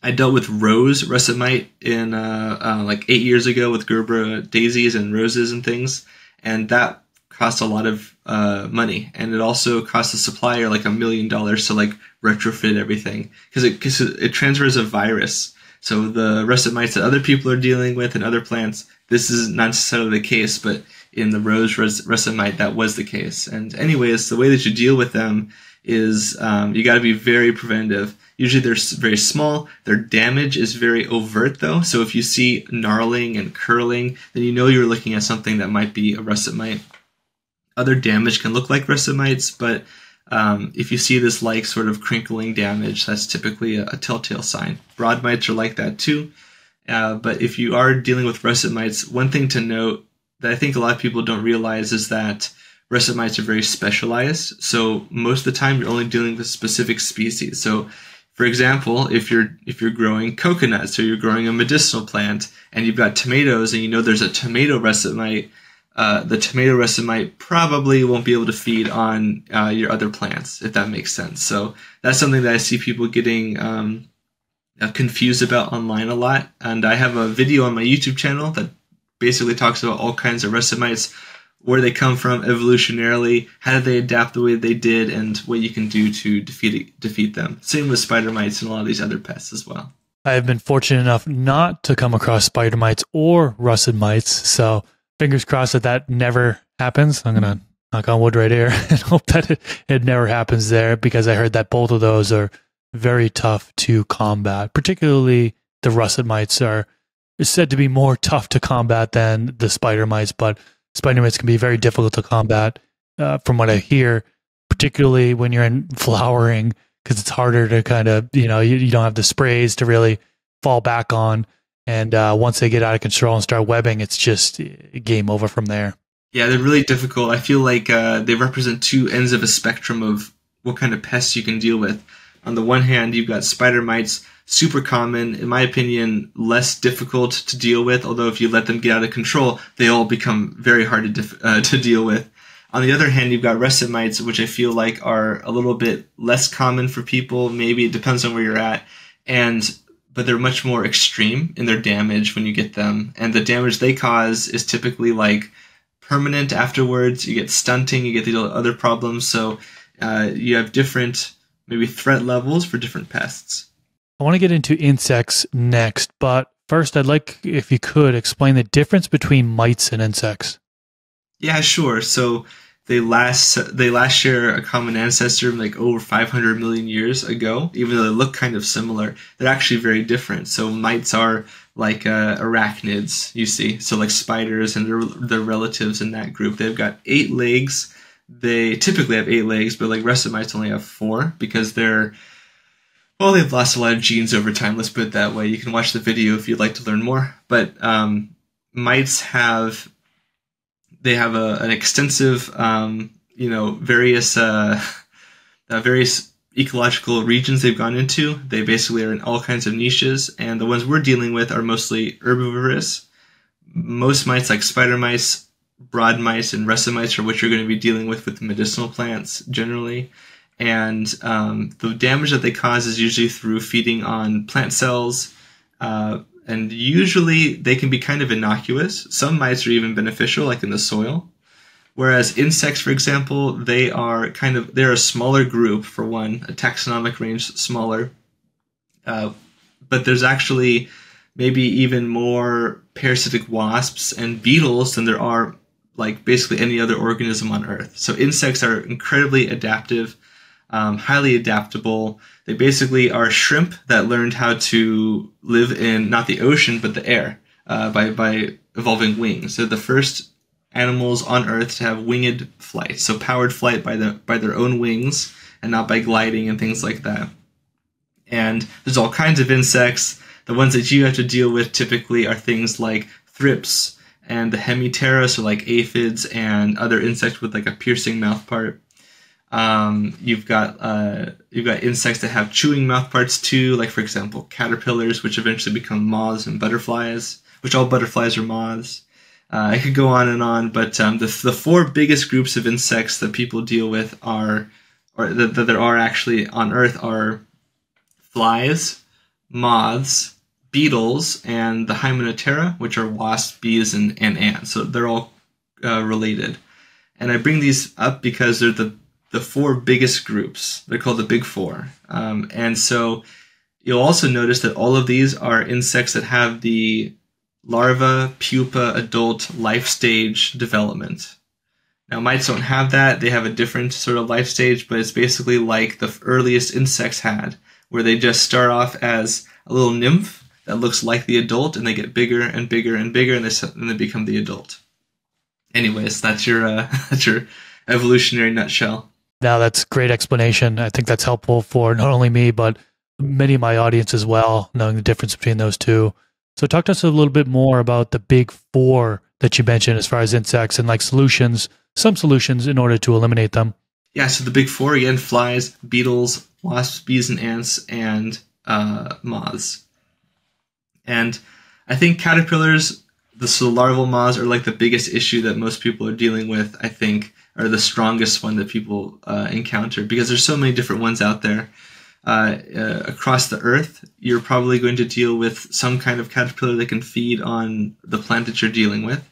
I dealt with rose russet mite in uh, uh, like eight years ago with Gerber daisies and roses and things, and that cost a lot of uh, money, and it also cost the supplier like a million dollars to like retrofit everything, because it, cause it transfers a virus. So the russet mites that other people are dealing with in other plants, this is not necessarily the case, but in the rose russet mite, that was the case. And anyways, the way that you deal with them is um, you got to be very preventative. Usually they're very small. Their damage is very overt, though. So if you see gnarling and curling, then you know you're looking at something that might be a russet mite. Other damage can look like russet mites, but um, if you see this like sort of crinkling damage, that's typically a, a telltale sign. Broad mites are like that too. Uh, but if you are dealing with russet mites, one thing to note that I think a lot of people don't realize is that russet mites are very specialized. So most of the time you're only dealing with specific species. So for example, if you're, if you're growing coconuts or you're growing a medicinal plant and you've got tomatoes and you know there's a tomato russet mite, uh, the tomato racemite probably won't be able to feed on uh, your other plants, if that makes sense. So that's something that I see people getting um, confused about online a lot. And I have a video on my YouTube channel that basically talks about all kinds of racemites, where they come from evolutionarily, how did they adapt the way they did, and what you can do to defeat defeat them. Same with spider mites and a lot of these other pests as well. I have been fortunate enough not to come across spider mites or russet mites, so fingers crossed that that never happens. I'm going to knock on wood right here and hope that it, it never happens there, because I heard that both of those are very tough to combat. Particularly the russet mites are said to be more tough to combat than the spider mites, but spider mites can be very difficult to combat, uh, from what I hear, particularly when you're in flowering, because it's harder to kind of, you know, you, you don't have the sprays to really fall back on. And uh, once they get out of control and start webbing, it's just game over from there. Yeah, they're really difficult. I feel like uh, they represent two ends of a spectrum of what kind of pests you can deal with. On the one hand, you've got spider mites, super common, in my opinion, less difficult to deal with, although if you let them get out of control, they all become very hard to, uh, to deal with. On the other hand, you've got russet mites, which I feel like are a little bit less common for people. Maybe it depends on where you're at, and but they're much more extreme in their damage when you get them. And the damage they cause is typically like permanent afterwards. You get stunting, you get the other problems. So uh, you have different maybe threat levels for different pests. I want to get into insects next, but first I'd like if you could explain the difference between mites and insects. Yeah, sure. So they last they last share a common ancestor like over five hundred million years ago. Even though they look kind of similar, they're actually very different. So mites are like uh, arachnids, you see. So like spiders and their, their relatives in that group. They've got eight legs. They typically have eight legs, but like russet mites only have four because they're, well, they've lost a lot of genes over time. Let's put it that way. You can watch the video if you'd like to learn more. But um, mites have, they have a, an extensive, um, you know, various uh, uh, various ecological regions they've gone into. They basically are in all kinds of niches, and the ones we're dealing with are mostly herbivorous. Most mites, like spider mites, broad mites, and russet mites, are what you're going to be dealing with with medicinal plants generally. And um, the damage that they cause is usually through feeding on plant cells, uh, and usually they can be kind of innocuous. Some mites are even beneficial, like in the soil. Whereas insects, for example, they are kind of they're a smaller group for one, a taxonomic range smaller. Uh, but there's actually maybe even more parasitic wasps and beetles than there are like basically any other organism on Earth. So insects are incredibly adaptive. Um, highly adaptable. They basically are shrimp that learned how to live in not the ocean but the air uh, by by evolving wings. They're the first animals on Earth to have winged flight, so powered flight by the by their own wings and not by gliding and things like that. And there's all kinds of insects. The ones that you have to deal with typically are things like thrips and the hemiptera, so like aphids and other insects with like a piercing mouth part. Um, you've got uh, you've got insects that have chewing mouth parts too, like for example caterpillars, which eventually become moths, and butterflies, which all butterflies are moths. Uh, I could go on and on, but um, the the four biggest groups of insects that people deal with are, or that, that there are actually on Earth are flies, moths, beetles, and the Hymenoptera, which are wasps, bees, and, and ants. So they're all uh, related, and I bring these up because they're the the four biggest groups. They're called the Big Four. Um, and so you'll also notice that all of these are insects that have the larva, pupa, adult life stage development. Now mites don't have that. They have a different sort of life stage, but it's basically like the earliest insects had, where they just start off as a little nymph that looks like the adult, and they get bigger and bigger and bigger, and they, and they become the adult. Anyways, that's your, uh, that's your evolutionary nutshell. Now that's great explanation. I think that's helpful for not only me, but many of my audience as well, knowing the difference between those two. So talk to us a little bit more about the Big Four that you mentioned as far as insects and like solutions, some solutions in order to eliminate them. Yeah, so the Big Four, again, flies, beetles, wasps, bees, and ants, and uh, moths. And I think caterpillars the larval moths are like the biggest issue that most people are dealing with, I think, or the strongest one that people uh, encounter, because there's so many different ones out there. Uh, uh, across the earth, you're probably going to deal with some kind of caterpillar that can feed on the plant that you're dealing with.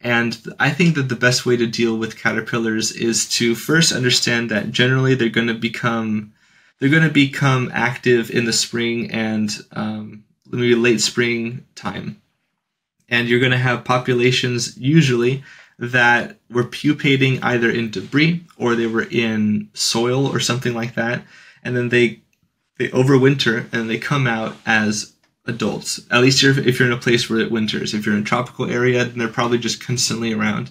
And I think that the best way to deal with caterpillars is to first understand that generally they're going to become they're going to become active in the spring and um, maybe late spring time. And you're going to have populations usually that were pupating either in debris or they were in soil or something like that. And then they they overwinter and they come out as adults. At least if you're in a place where it winters. If you're in a tropical area, then they're probably just constantly around.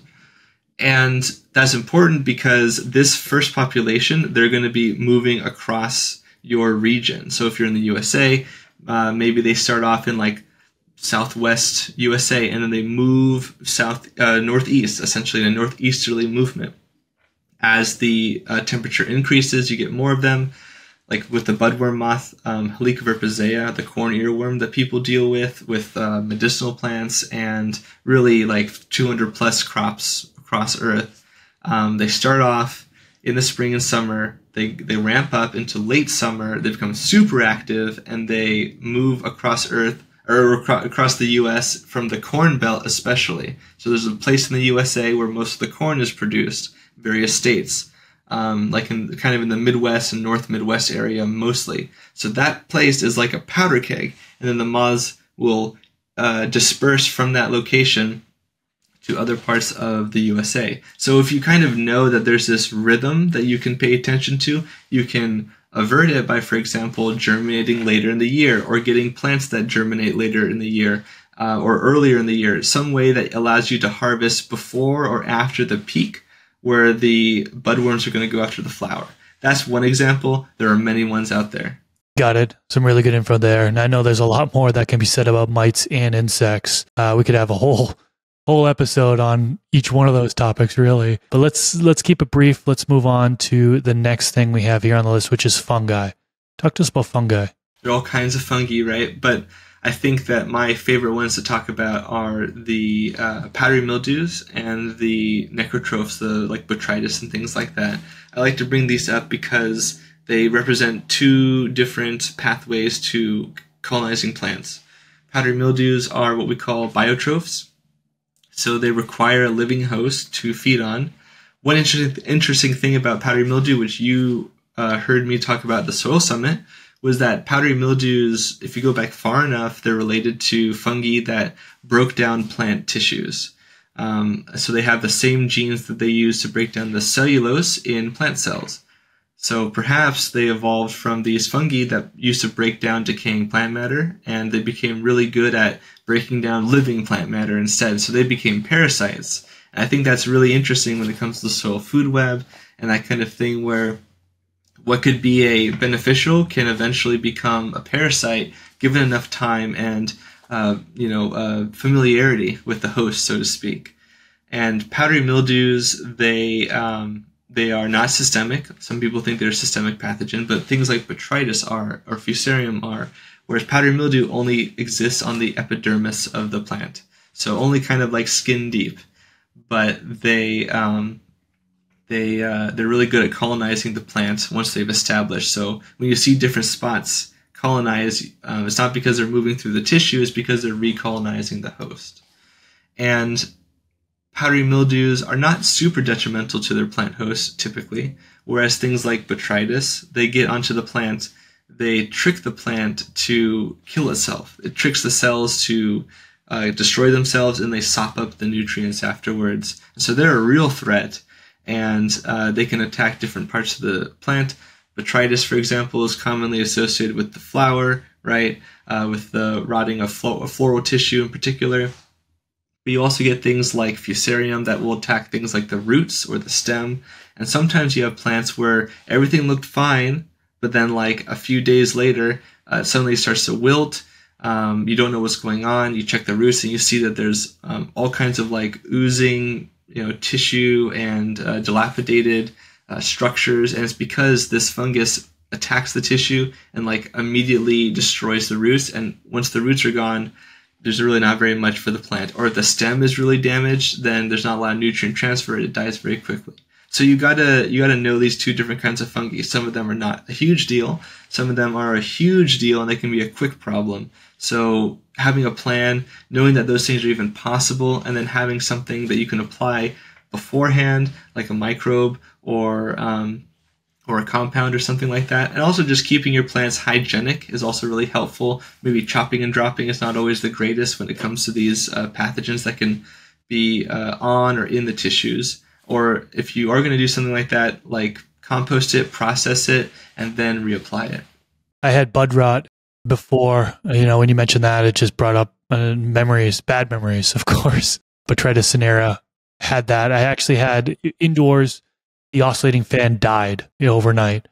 And that's important because this first population, they're going to be moving across your region. So if you're in the U S A, uh, maybe they start off in like Southwest U S A, and then they move south uh, northeast, essentially in a northeasterly movement. As the uh, temperature increases, you get more of them. Like with the budworm moth, um, Helicoverpa zea, the corn earworm that people deal with, with uh, medicinal plants and really like two hundred plus crops across Earth. Um, they start off in the spring and summer. They, they ramp up into late summer. They become super active and they move across Earth or across the U S from the corn belt especially. So there's a place in the U S A where most of the corn is produced, various states. Um, like in kind of in the Midwest and North Midwest area mostly. So that place is like a powder keg, and then the moths will uh, disperse from that location to other parts of the U S A. So if you kind of know that there's this rhythm that you can pay attention to, you can avert it by, for example, germinating later in the year or getting plants that germinate later in the year uh, or earlier in the year, some way that allows you to harvest before or after the peak where the budworms are going to go after the flower. That's one example. There are many ones out there. Got it. Some really good info there. And I know there's a lot more that can be said about mites and insects. Uh, we could have a whole whole episode on each one of those topics, really. But let's let's keep it brief. Let's move on to the next thing we have here on the list, which is fungi. Talk to us about fungi. There are all kinds of fungi, right? But I think that my favorite ones to talk about are the uh, powdery mildews and the necrotrophs, the like botrytis and things like that. I like to bring these up because they represent two different pathways to colonizing plants. Powdery mildews are what we call biotrophs, so they require a living host to feed on. One interesting interesting thing about powdery mildew, which you uh, heard me talk about at the Soil Summit, was that powdery mildews, if you go back far enough, they're related to fungi that broke down plant tissues. Um, so they have the same genes that they use to break down the cellulose in plant cells. So perhaps they evolved from these fungi that used to break down decaying plant matter, and they became really good at breaking down living plant matter instead. So they became parasites. And I think that's really interesting when it comes to the soil food web and that kind of thing, where what could be a beneficial can eventually become a parasite given enough time and uh, you know uh, familiarity with the host, so to speak. And powdery mildews, they um, they are not systemic. Some people think they're a systemic pathogen, but things like botrytis are or fusarium are, whereas powdery mildew only exists on the epidermis of the plant, so only kind of like skin deep. But they um, They, uh, they're really good at colonizing the plant once they've established. So when you see different spots colonized, um, it's not because they're moving through the tissue, it's because they're recolonizing the host. And powdery mildews are not super detrimental to their plant host, typically, whereas things like botrytis, they get onto the plant, they trick the plant to kill itself. It tricks the cells to uh, destroy themselves, and they sop up the nutrients afterwards. So they're a real threat. And uh, they can attack different parts of the plant. Botrytis, for example, is commonly associated with the flower, right? Uh, with the rotting of flo floral tissue in particular. But you also get things like fusarium that will attack things like the roots or the stem. And sometimes you have plants where everything looked fine, but then like a few days later, uh, it suddenly starts to wilt. Um, you don't know what's going on. You check the roots and you see that there's um, all kinds of like oozing, you know, tissue and uh, dilapidated uh, structures, and it's because this fungus attacks the tissue and like immediately destroys the roots. And once the roots are gone, there's really not very much for the plant. Or if the stem is really damaged, then there's not a lot of nutrient transfer. It dies very quickly. So you gotta you gotta know these two different kinds of fungi. Some of them are not a huge deal. Some of them are a huge deal, and they can be a quick problem. So having a plan, knowing that those things are even possible, and then having something that you can apply beforehand, like a microbe or um, or a compound or something like that. And also just keeping your plants hygienic is also really helpful. Maybe chopping and dropping is not always the greatest when it comes to these uh, pathogens that can be uh, on or in the tissues. Or if you are going to do something like that, like compost it, process it, and then reapply it. I had bud rot before. You know, when you mentioned that, it just brought up uh, memories, bad memories, of course. Botrytis cinerea had that. I actually had indoors, the oscillating fan died you know, overnight.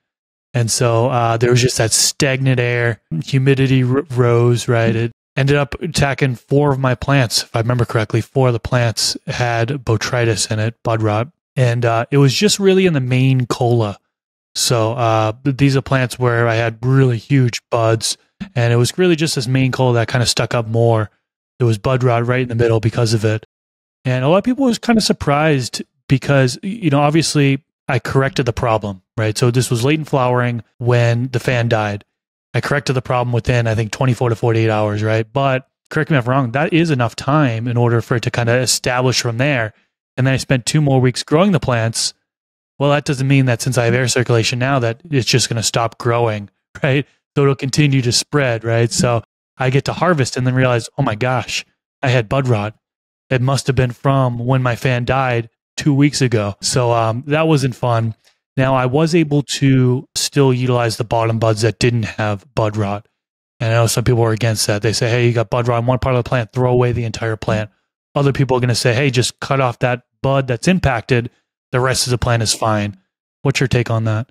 And so uh, there was just that stagnant air, humidity r rose, right? It ended up attacking four of my plants. If I remember correctly, four of the plants had botrytis in it, bud rot. And uh, it was just really in the main cola. So uh, these are plants where I had really huge buds. And it was really just this main cola that kind of stuck up more. There was bud rot right in the middle because of it. And a lot of people was kind of surprised because, you know, obviously I corrected the problem, right? So this was latent flowering when the fan died. I corrected the problem within, I think, twenty-four to forty-eight hours, right? But correct me if I'm wrong, that is enough time in order for it to kind of establish from there. And then I spent two more weeks growing the plants. Well, that doesn't mean that since I have air circulation now that it's just going to stop growing, right? So it'll continue to spread, right? So I get to harvest and then realize, oh my gosh, I had bud rot. It must have been from when my fan died two weeks ago. So um, that wasn't fun. Now, I was able to still utilize the bottom buds that didn't have bud rot. And I know some people are against that. They say, hey, you got bud rot in one part of the plant, throw away the entire plant. Other people are going to say, hey, just cut off that bud that's impacted. The rest of the plant is fine. What's your take on that?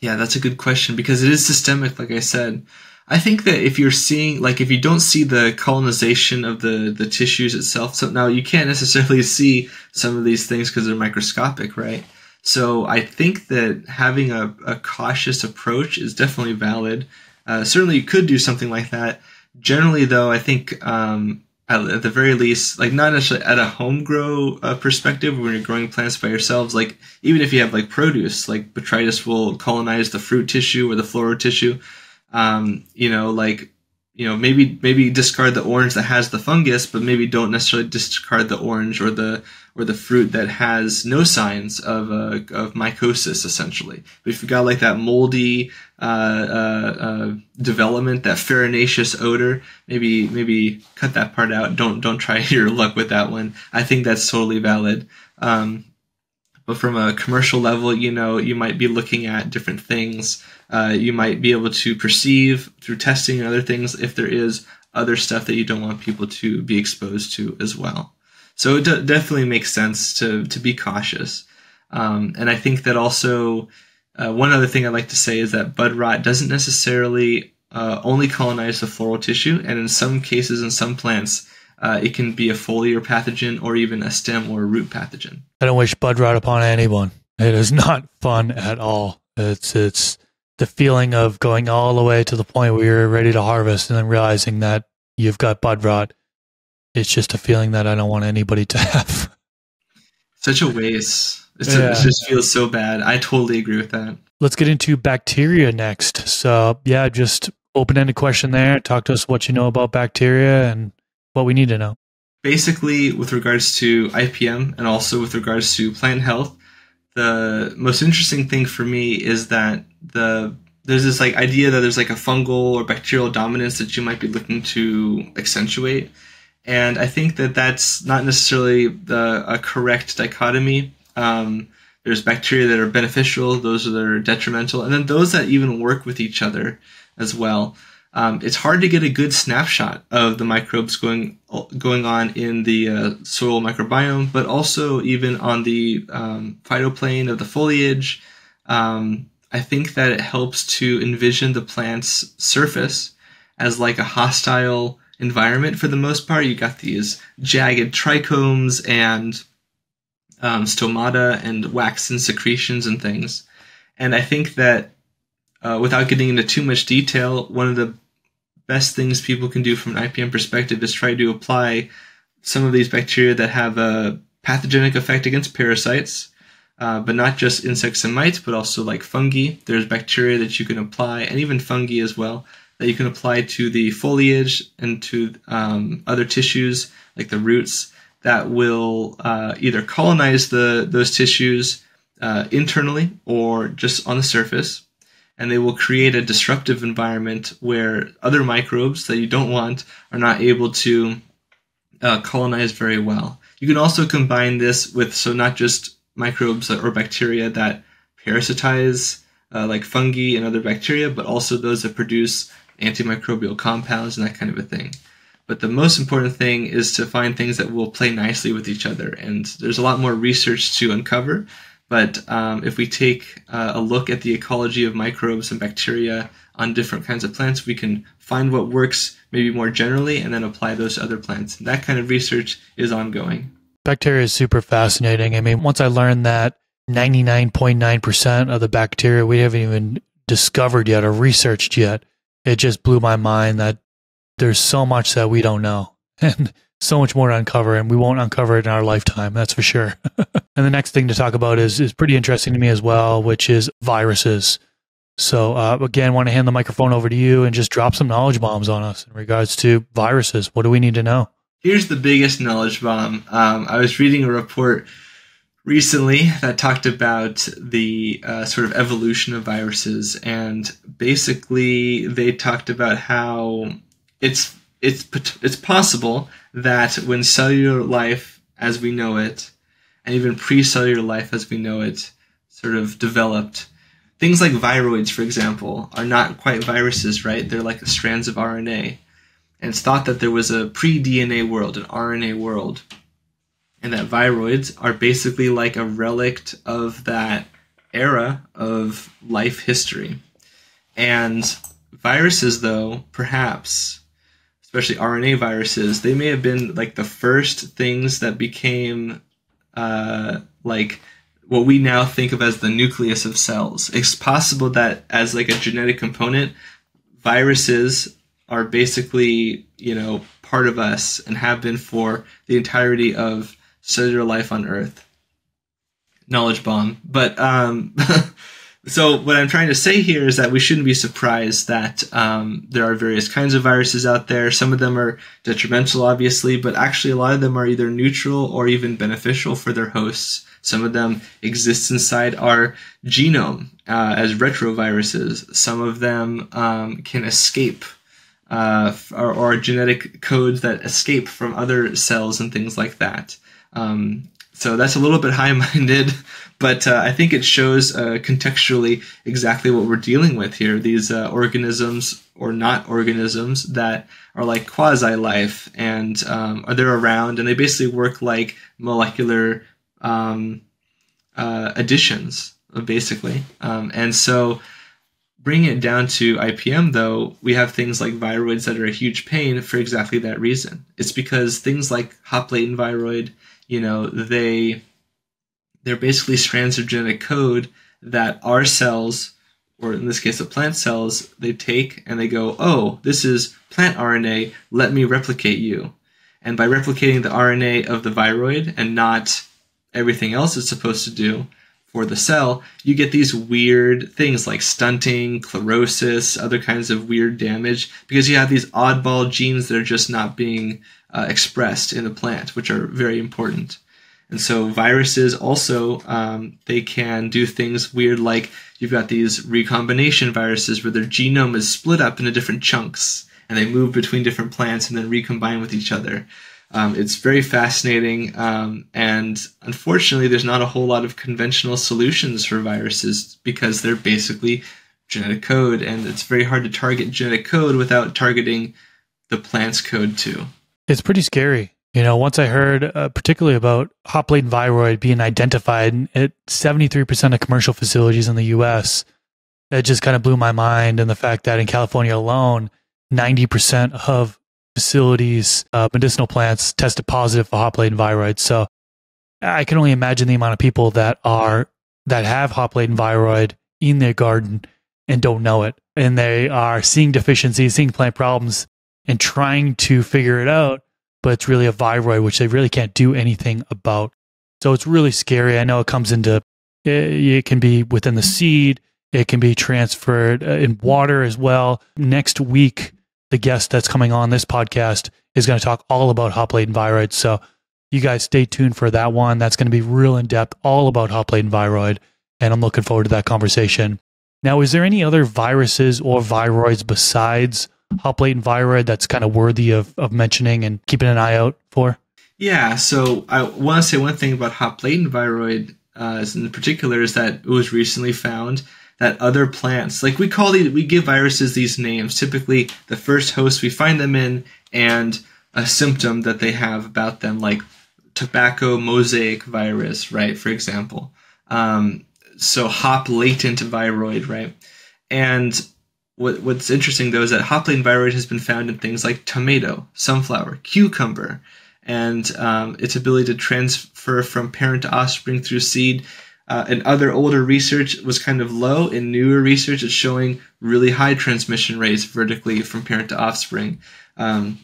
Yeah, that's a good question because it is systemic, like I said. I think that if you're seeing, like if you don't see the colonization of the, the tissues itself, so now you can't necessarily see some of these things because they're microscopic, right? So I think that having a, a cautious approach is definitely valid. Uh, certainly you could do something like that. Generally though, I think um, at, at the very least, like not necessarily at a home grow uh, perspective when you're growing plants by yourselves, like even if you have like produce, like botrytis will colonize the fruit tissue or the floral tissue. Um, you know, like, you know, maybe, maybe discard the orange that has the fungus, but maybe don't necessarily discard the orange or the, or the fruit that has no signs of, uh, of mycosis essentially. But if you got like that moldy, uh, uh, uh, development, that farinaceous odor, maybe, maybe cut that part out. Don't, don't try your luck with that one. I think that's totally valid. Um, But from a commercial level, you know, you might be looking at different things. Uh, you might be able to perceive through testing and other things if there is other stuff that you don't want people to be exposed to as well. So it d definitely makes sense to, to be cautious. Um, and I think that also uh, one other thing I'd like to say is that bud rot doesn't necessarily uh, only colonize the floral tissue. And in some cases, in some plants, Uh, it can be a foliar pathogen or even a stem or a root pathogen. I don't wish bud rot upon anyone. It is not fun at all. It's it's the feeling of going all the way to the point where you're ready to harvest and then realizing that you've got bud rot. It's just a feeling that I don't want anybody to have. Such a waste. It's yeah. a, it just feels so bad. I totally agree with that. Let's get into bacteria next. So yeah, just open-ended question there. Talk to us what you know about bacteria and what we need to know. Basically, with regards to I P M and also with regards to plant health, the most interesting thing for me is that the there's this like idea that there's like a fungal or bacterial dominance that you might be looking to accentuate. And I think that that's not necessarily the a correct dichotomy. Um, there's bacteria that are beneficial, those that are detrimental, and then those that even work with each other as well. Um, it's hard to get a good snapshot of the microbes going going on in the uh, soil microbiome, but also even on the um, phytoplane of the foliage. Um, I think that it helps to envision the plant's surface as like a hostile environment for the most part. You got these jagged trichomes and um, stomata and waxen secretions and things. And I think that uh, without getting into too much detail, one of the best things people can do from an I P M perspective is try to apply some of these bacteria that have a pathogenic effect against parasites, uh, but not just insects and mites, but also like fungi. There's bacteria that you can apply, and even fungi as well, that you can apply to the foliage and to um, other tissues, like the roots, that will uh, either colonize the those tissues uh, internally or just on the surface, and they will create a disruptive environment where other microbes that you don't want are not able to uh, colonize very well. You can also combine this with, so not just microbes or bacteria that parasitize uh, like fungi and other bacteria, but also those that produce antimicrobial compounds and that kind of a thing. But the most important thing is to find things that will play nicely with each other. And there's a lot more research to uncover. But um, if we take uh, a look at the ecology of microbes and bacteria on different kinds of plants, we can find what works maybe more generally and then apply those to other plants. And that kind of research is ongoing. Bacteria is super fascinating. I mean, once I learned that ninety-nine point nine percent of the bacteria we haven't even discovered yet or researched yet, it just blew my mind that there's so much that we don't know. And so much more to uncover, and we won't uncover it in our lifetime, that's for sure. And the next thing to talk about is, is pretty interesting to me as well, which is viruses. So uh, again, want to hand the microphone over to you and just drop some knowledge bombs on us in regards to viruses. What do we need to know? Here's the biggest knowledge bomb. Um, I was reading a report recently that talked about the uh, sort of evolution of viruses, and basically they talked about how it's It's, it's possible that when cellular life as we know it, and even pre-cellular life as we know it, sort of developed, things like viroids, for example, are not quite viruses, right? They're like strands of R N A. And it's thought that there was a pre-D N A world, an R N A world, and that viroids are basically like a relic of that era of life history. And viruses, though, perhaps, especially R N A viruses, they may have been like the first things that became uh, like what we now think of as the nucleus of cells. It's possible that as like a genetic component, viruses are basically, you know, part of us and have been for the entirety of cellular life on Earth. Knowledge bomb. But um, so what I'm trying to say here is that we shouldn't be surprised that um, there are various kinds of viruses out there. Some of them are detrimental, obviously, but actually a lot of them are either neutral or even beneficial for their hosts. Some of them exist inside our genome uh, as retroviruses. Some of them um, can escape uh, or, or genetic codes that escape from other cells and things like that. Um, so that's a little bit high-minded. But uh, I think it shows uh, contextually exactly what we're dealing with here. These uh, organisms or not organisms that are like quasi-life and um, are they're around, and they basically work like molecular um, uh, additions, basically. Um, and so bringing it down to I P M, though, we have things like viroids that are a huge pain for exactly that reason. It's because things like hop latent viroid, you know, they... they're basically strands of genetic code that our cells, or in this case the plant cells, they take and they go, oh, this is plant R N A, let me replicate you. And by replicating the R N A of the viroid and not everything else it's supposed to do for the cell, you get these weird things like stunting, chlorosis, other kinds of weird damage, because you have these oddball genes that are just not being uh, expressed in the plant, which are very important. And so viruses also, um, they can do things weird, like you've got these recombination viruses where their genome is split up into different chunks and they move between different plants and then recombine with each other. Um, it's very fascinating. Um, and unfortunately, there's not a whole lot of conventional solutions for viruses because they're basically genetic code, and it's very hard to target genetic code without targeting the plant's code too. It's pretty scary. You know, once I heard uh, particularly about hop latent viroid being identified at seventy-three percent of commercial facilities in the U S, that just kind of blew my mind. And the fact that in California alone, ninety percent of facilities, uh, medicinal plants tested positive for hop latent viroid. So I can only imagine the amount of people that are, that have hop latent viroid in their garden and don't know it. And they are seeing deficiencies, seeing plant problems, and trying to figure it out, but it's really a viroid, which they really can't do anything about. So it's really scary. I know it comes into, it can be within the seed, it can be transferred in water as well. Next week, the guest that's coming on this podcast is going to talk all about hop latent viroid. So you guys stay tuned for that one. That's going to be real in-depth, all about hop latent viroid, and I'm looking forward to that conversation. Now, is there any other viruses or viroids besides hop latent viroid that's kind of worthy of, of mentioning and keeping an eye out for? Yeah, so I want to say one thing about hop latent viroid uh, in particular is that it was recently found that other plants, like we call these, we give viruses these names, typically the first host we find them in and a symptom that they have about them, like tobacco mosaic virus, right, for example. Um, so hop latent viroid, right? And What, what's interesting, though, is that hop latent viroid has been found in things like tomato, sunflower, cucumber, and um, its ability to transfer from parent to offspring through seed. Uh, and other older research was kind of low, and newer research is showing really high transmission rates vertically from parent to offspring. Um,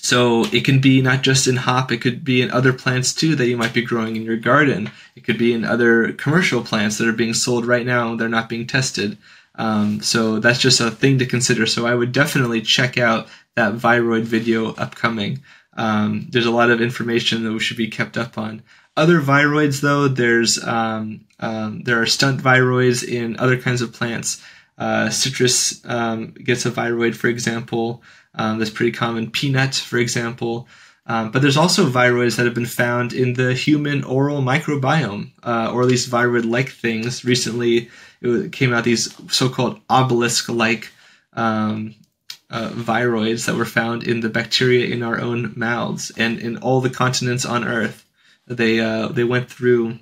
so it can be not just in hop, it could be in other plants, too, that you might be growing in your garden. It could be in other commercial plants that are being sold right now, they're not being tested. Um, so that's just a thing to consider. So I would definitely check out that viroid video upcoming. Um, there's a lot of information that we should be kept up on. Other viroids, though, there's um, um, there are stunt viroids in other kinds of plants. Uh, citrus um, gets a viroid, for example. Um, that's pretty common. Peanut, for example. Um, but there's also viroids that have been found in the human oral microbiome, uh, or at least viroid-like things. Recently, it came out these so-called obelisk-like um, uh, viroids that were found in the bacteria in our own mouths and in all the continents on Earth. They uh, they went through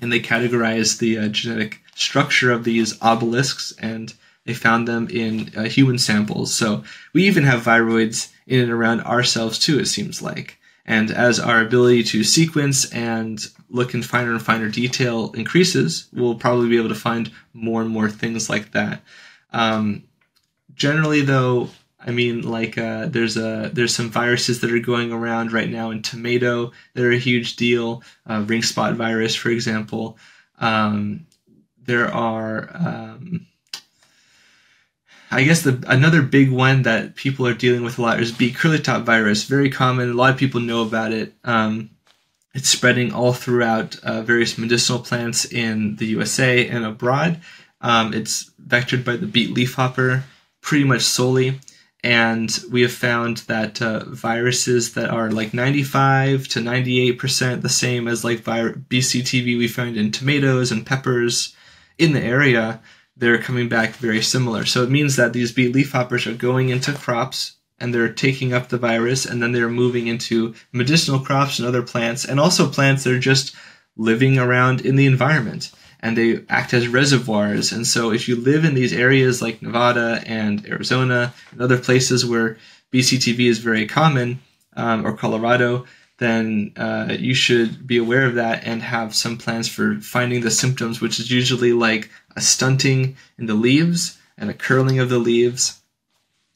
and they categorized the uh, genetic structure of these obelisks, and they found them in uh, human samples. So we even have viroids in and around ourselves too, it seems like. And as our ability to sequence and look in finer and finer detail increases, we'll probably be able to find more and more things like that. Um, generally, though, I mean, like uh, there's a there's some viruses that are going around right now in tomato that are a huge deal. Uh, ring spot virus, for example. Um, there are. Um, I guess the, another big one that people are dealing with a lot is beet curly top virus. Very common. A lot of people know about it. Um, it's spreading all throughout uh, various medicinal plants in the U S A and abroad. Um, it's vectored by the beet leafhopper pretty much solely. And we have found that uh, viruses that are like ninety-five to ninety-eight percent the same as like B C T V we found in tomatoes and peppers in the area, they're coming back very similar. So it means that these beet leafhoppers are going into crops and they're taking up the virus, and then they're moving into medicinal crops and other plants, and also plants that are just living around in the environment, and they act as reservoirs. And so if you live in these areas like Nevada and Arizona and other places where B C T V is very common, um, or Colorado, then uh, you should be aware of that and have some plans for finding the symptoms, which is usually like a stunting in the leaves and a curling of the leaves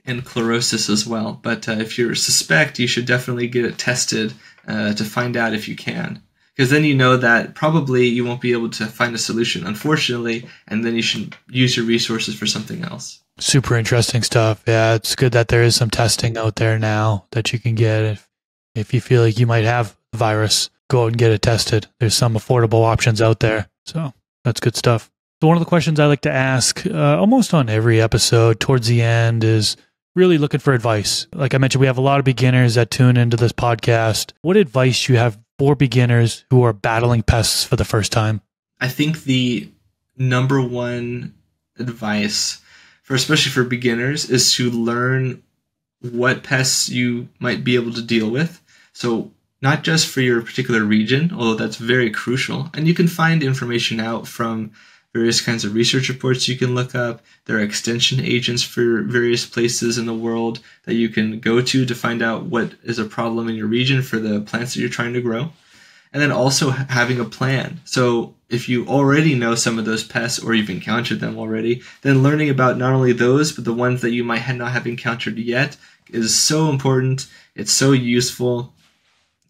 and chlorosis as well. But uh, if you suspect, you should definitely get it tested uh, to find out if you can, because then you know that probably you won't be able to find a solution, unfortunately, and then you should use your resources for something else. Super interesting stuff. Yeah, it's good that there is some testing out there now that you can get if If you feel like you might have the virus, go out and get it tested. There's some affordable options out there. So that's good stuff. So one of the questions I like to ask uh, almost on every episode towards the end is really looking for advice. Like I mentioned, we have a lot of beginners that tune into this podcast. What advice do you have for beginners who are battling pests for the first time? I think the number one advice, for especially for beginners, is to learn what pests you might be able to deal with. So not just for your particular region, although that's very crucial. And you can find information out from various kinds of research reports you can look up. There are extension agents for various places in the world that you can go to to find out what is a problem in your region for the plants that you're trying to grow. and then also having a plan. So if you already know some of those pests or you've encountered them already, then learning about not only those, but the ones that you might not have encountered yet is so important. It's so useful.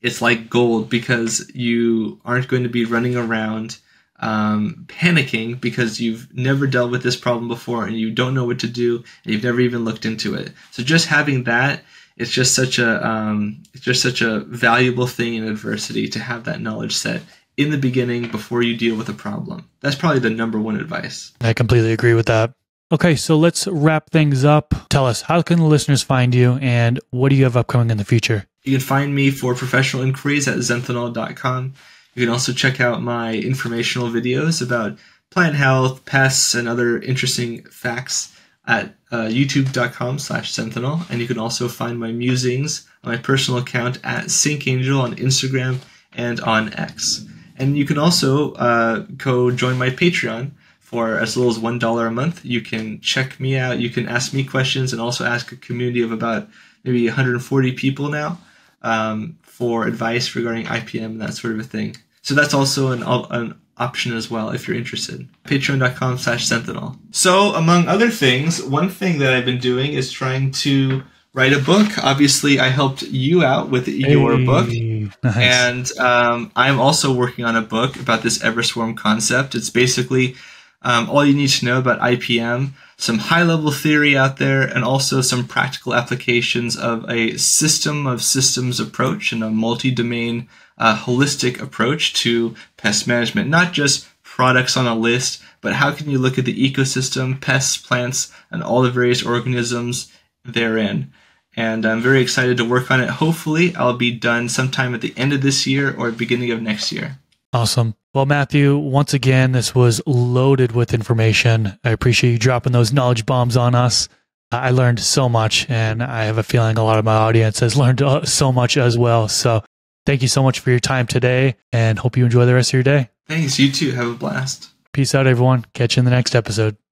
It's like gold, because you aren't going to be running around um, panicking because you've never dealt with this problem before and you don't know what to do and you've never even looked into it. So just having that, it's just such a um, it's just such a valuable thing in adversity to have that knowledge set in the beginning before you deal with a problem. That's probably the number one advice. I completely agree with that. Okay, so let's wrap things up. Tell us, how can the listeners find you and what do you have upcoming in the future? You can find me for professional inquiries at zenthanol dot com. You can also check out my informational videos about plant health, pests, and other interesting facts at uh, youtube dot com slash sentinel. And you can also find my musings on my personal account at SyncAngel on Instagram and on X. And you can also uh, go join my Patreon for as little as one dollar a month. You can check me out. You can ask me questions and also ask a community of about maybe one hundred forty people now um, for advice regarding I P M and that sort of a thing. So that's also an, an option as well if you're interested. Patreon dot com slash Sentinel. So among other things, one thing that I've been doing is trying to write a book. Obviously, I helped you out with your hey, book. Nice. And um, I'm also working on a book about this Everswarm concept. It's basically um, all you need to know about I P M, some high-level theory out there, and also some practical applications of a system of systems approach and a multi-domain uh, holistic approach to pest management. Not just products on a list, but how can you look at the ecosystem, pests, plants, and all the various organisms therein. And I'm very excited to work on it. Hopefully, I'll be done sometime at the end of this year or beginning of next year. Awesome. Well, Matthew, once again, this was loaded with information. I appreciate you dropping those knowledge bombs on us. I learned so much, and I have a feeling a lot of my audience has learned so much as well. So thank you so much for your time today, and hope you enjoy the rest of your day. Thanks. You too. Have a blast. Peace out, everyone. Catch you in the next episode.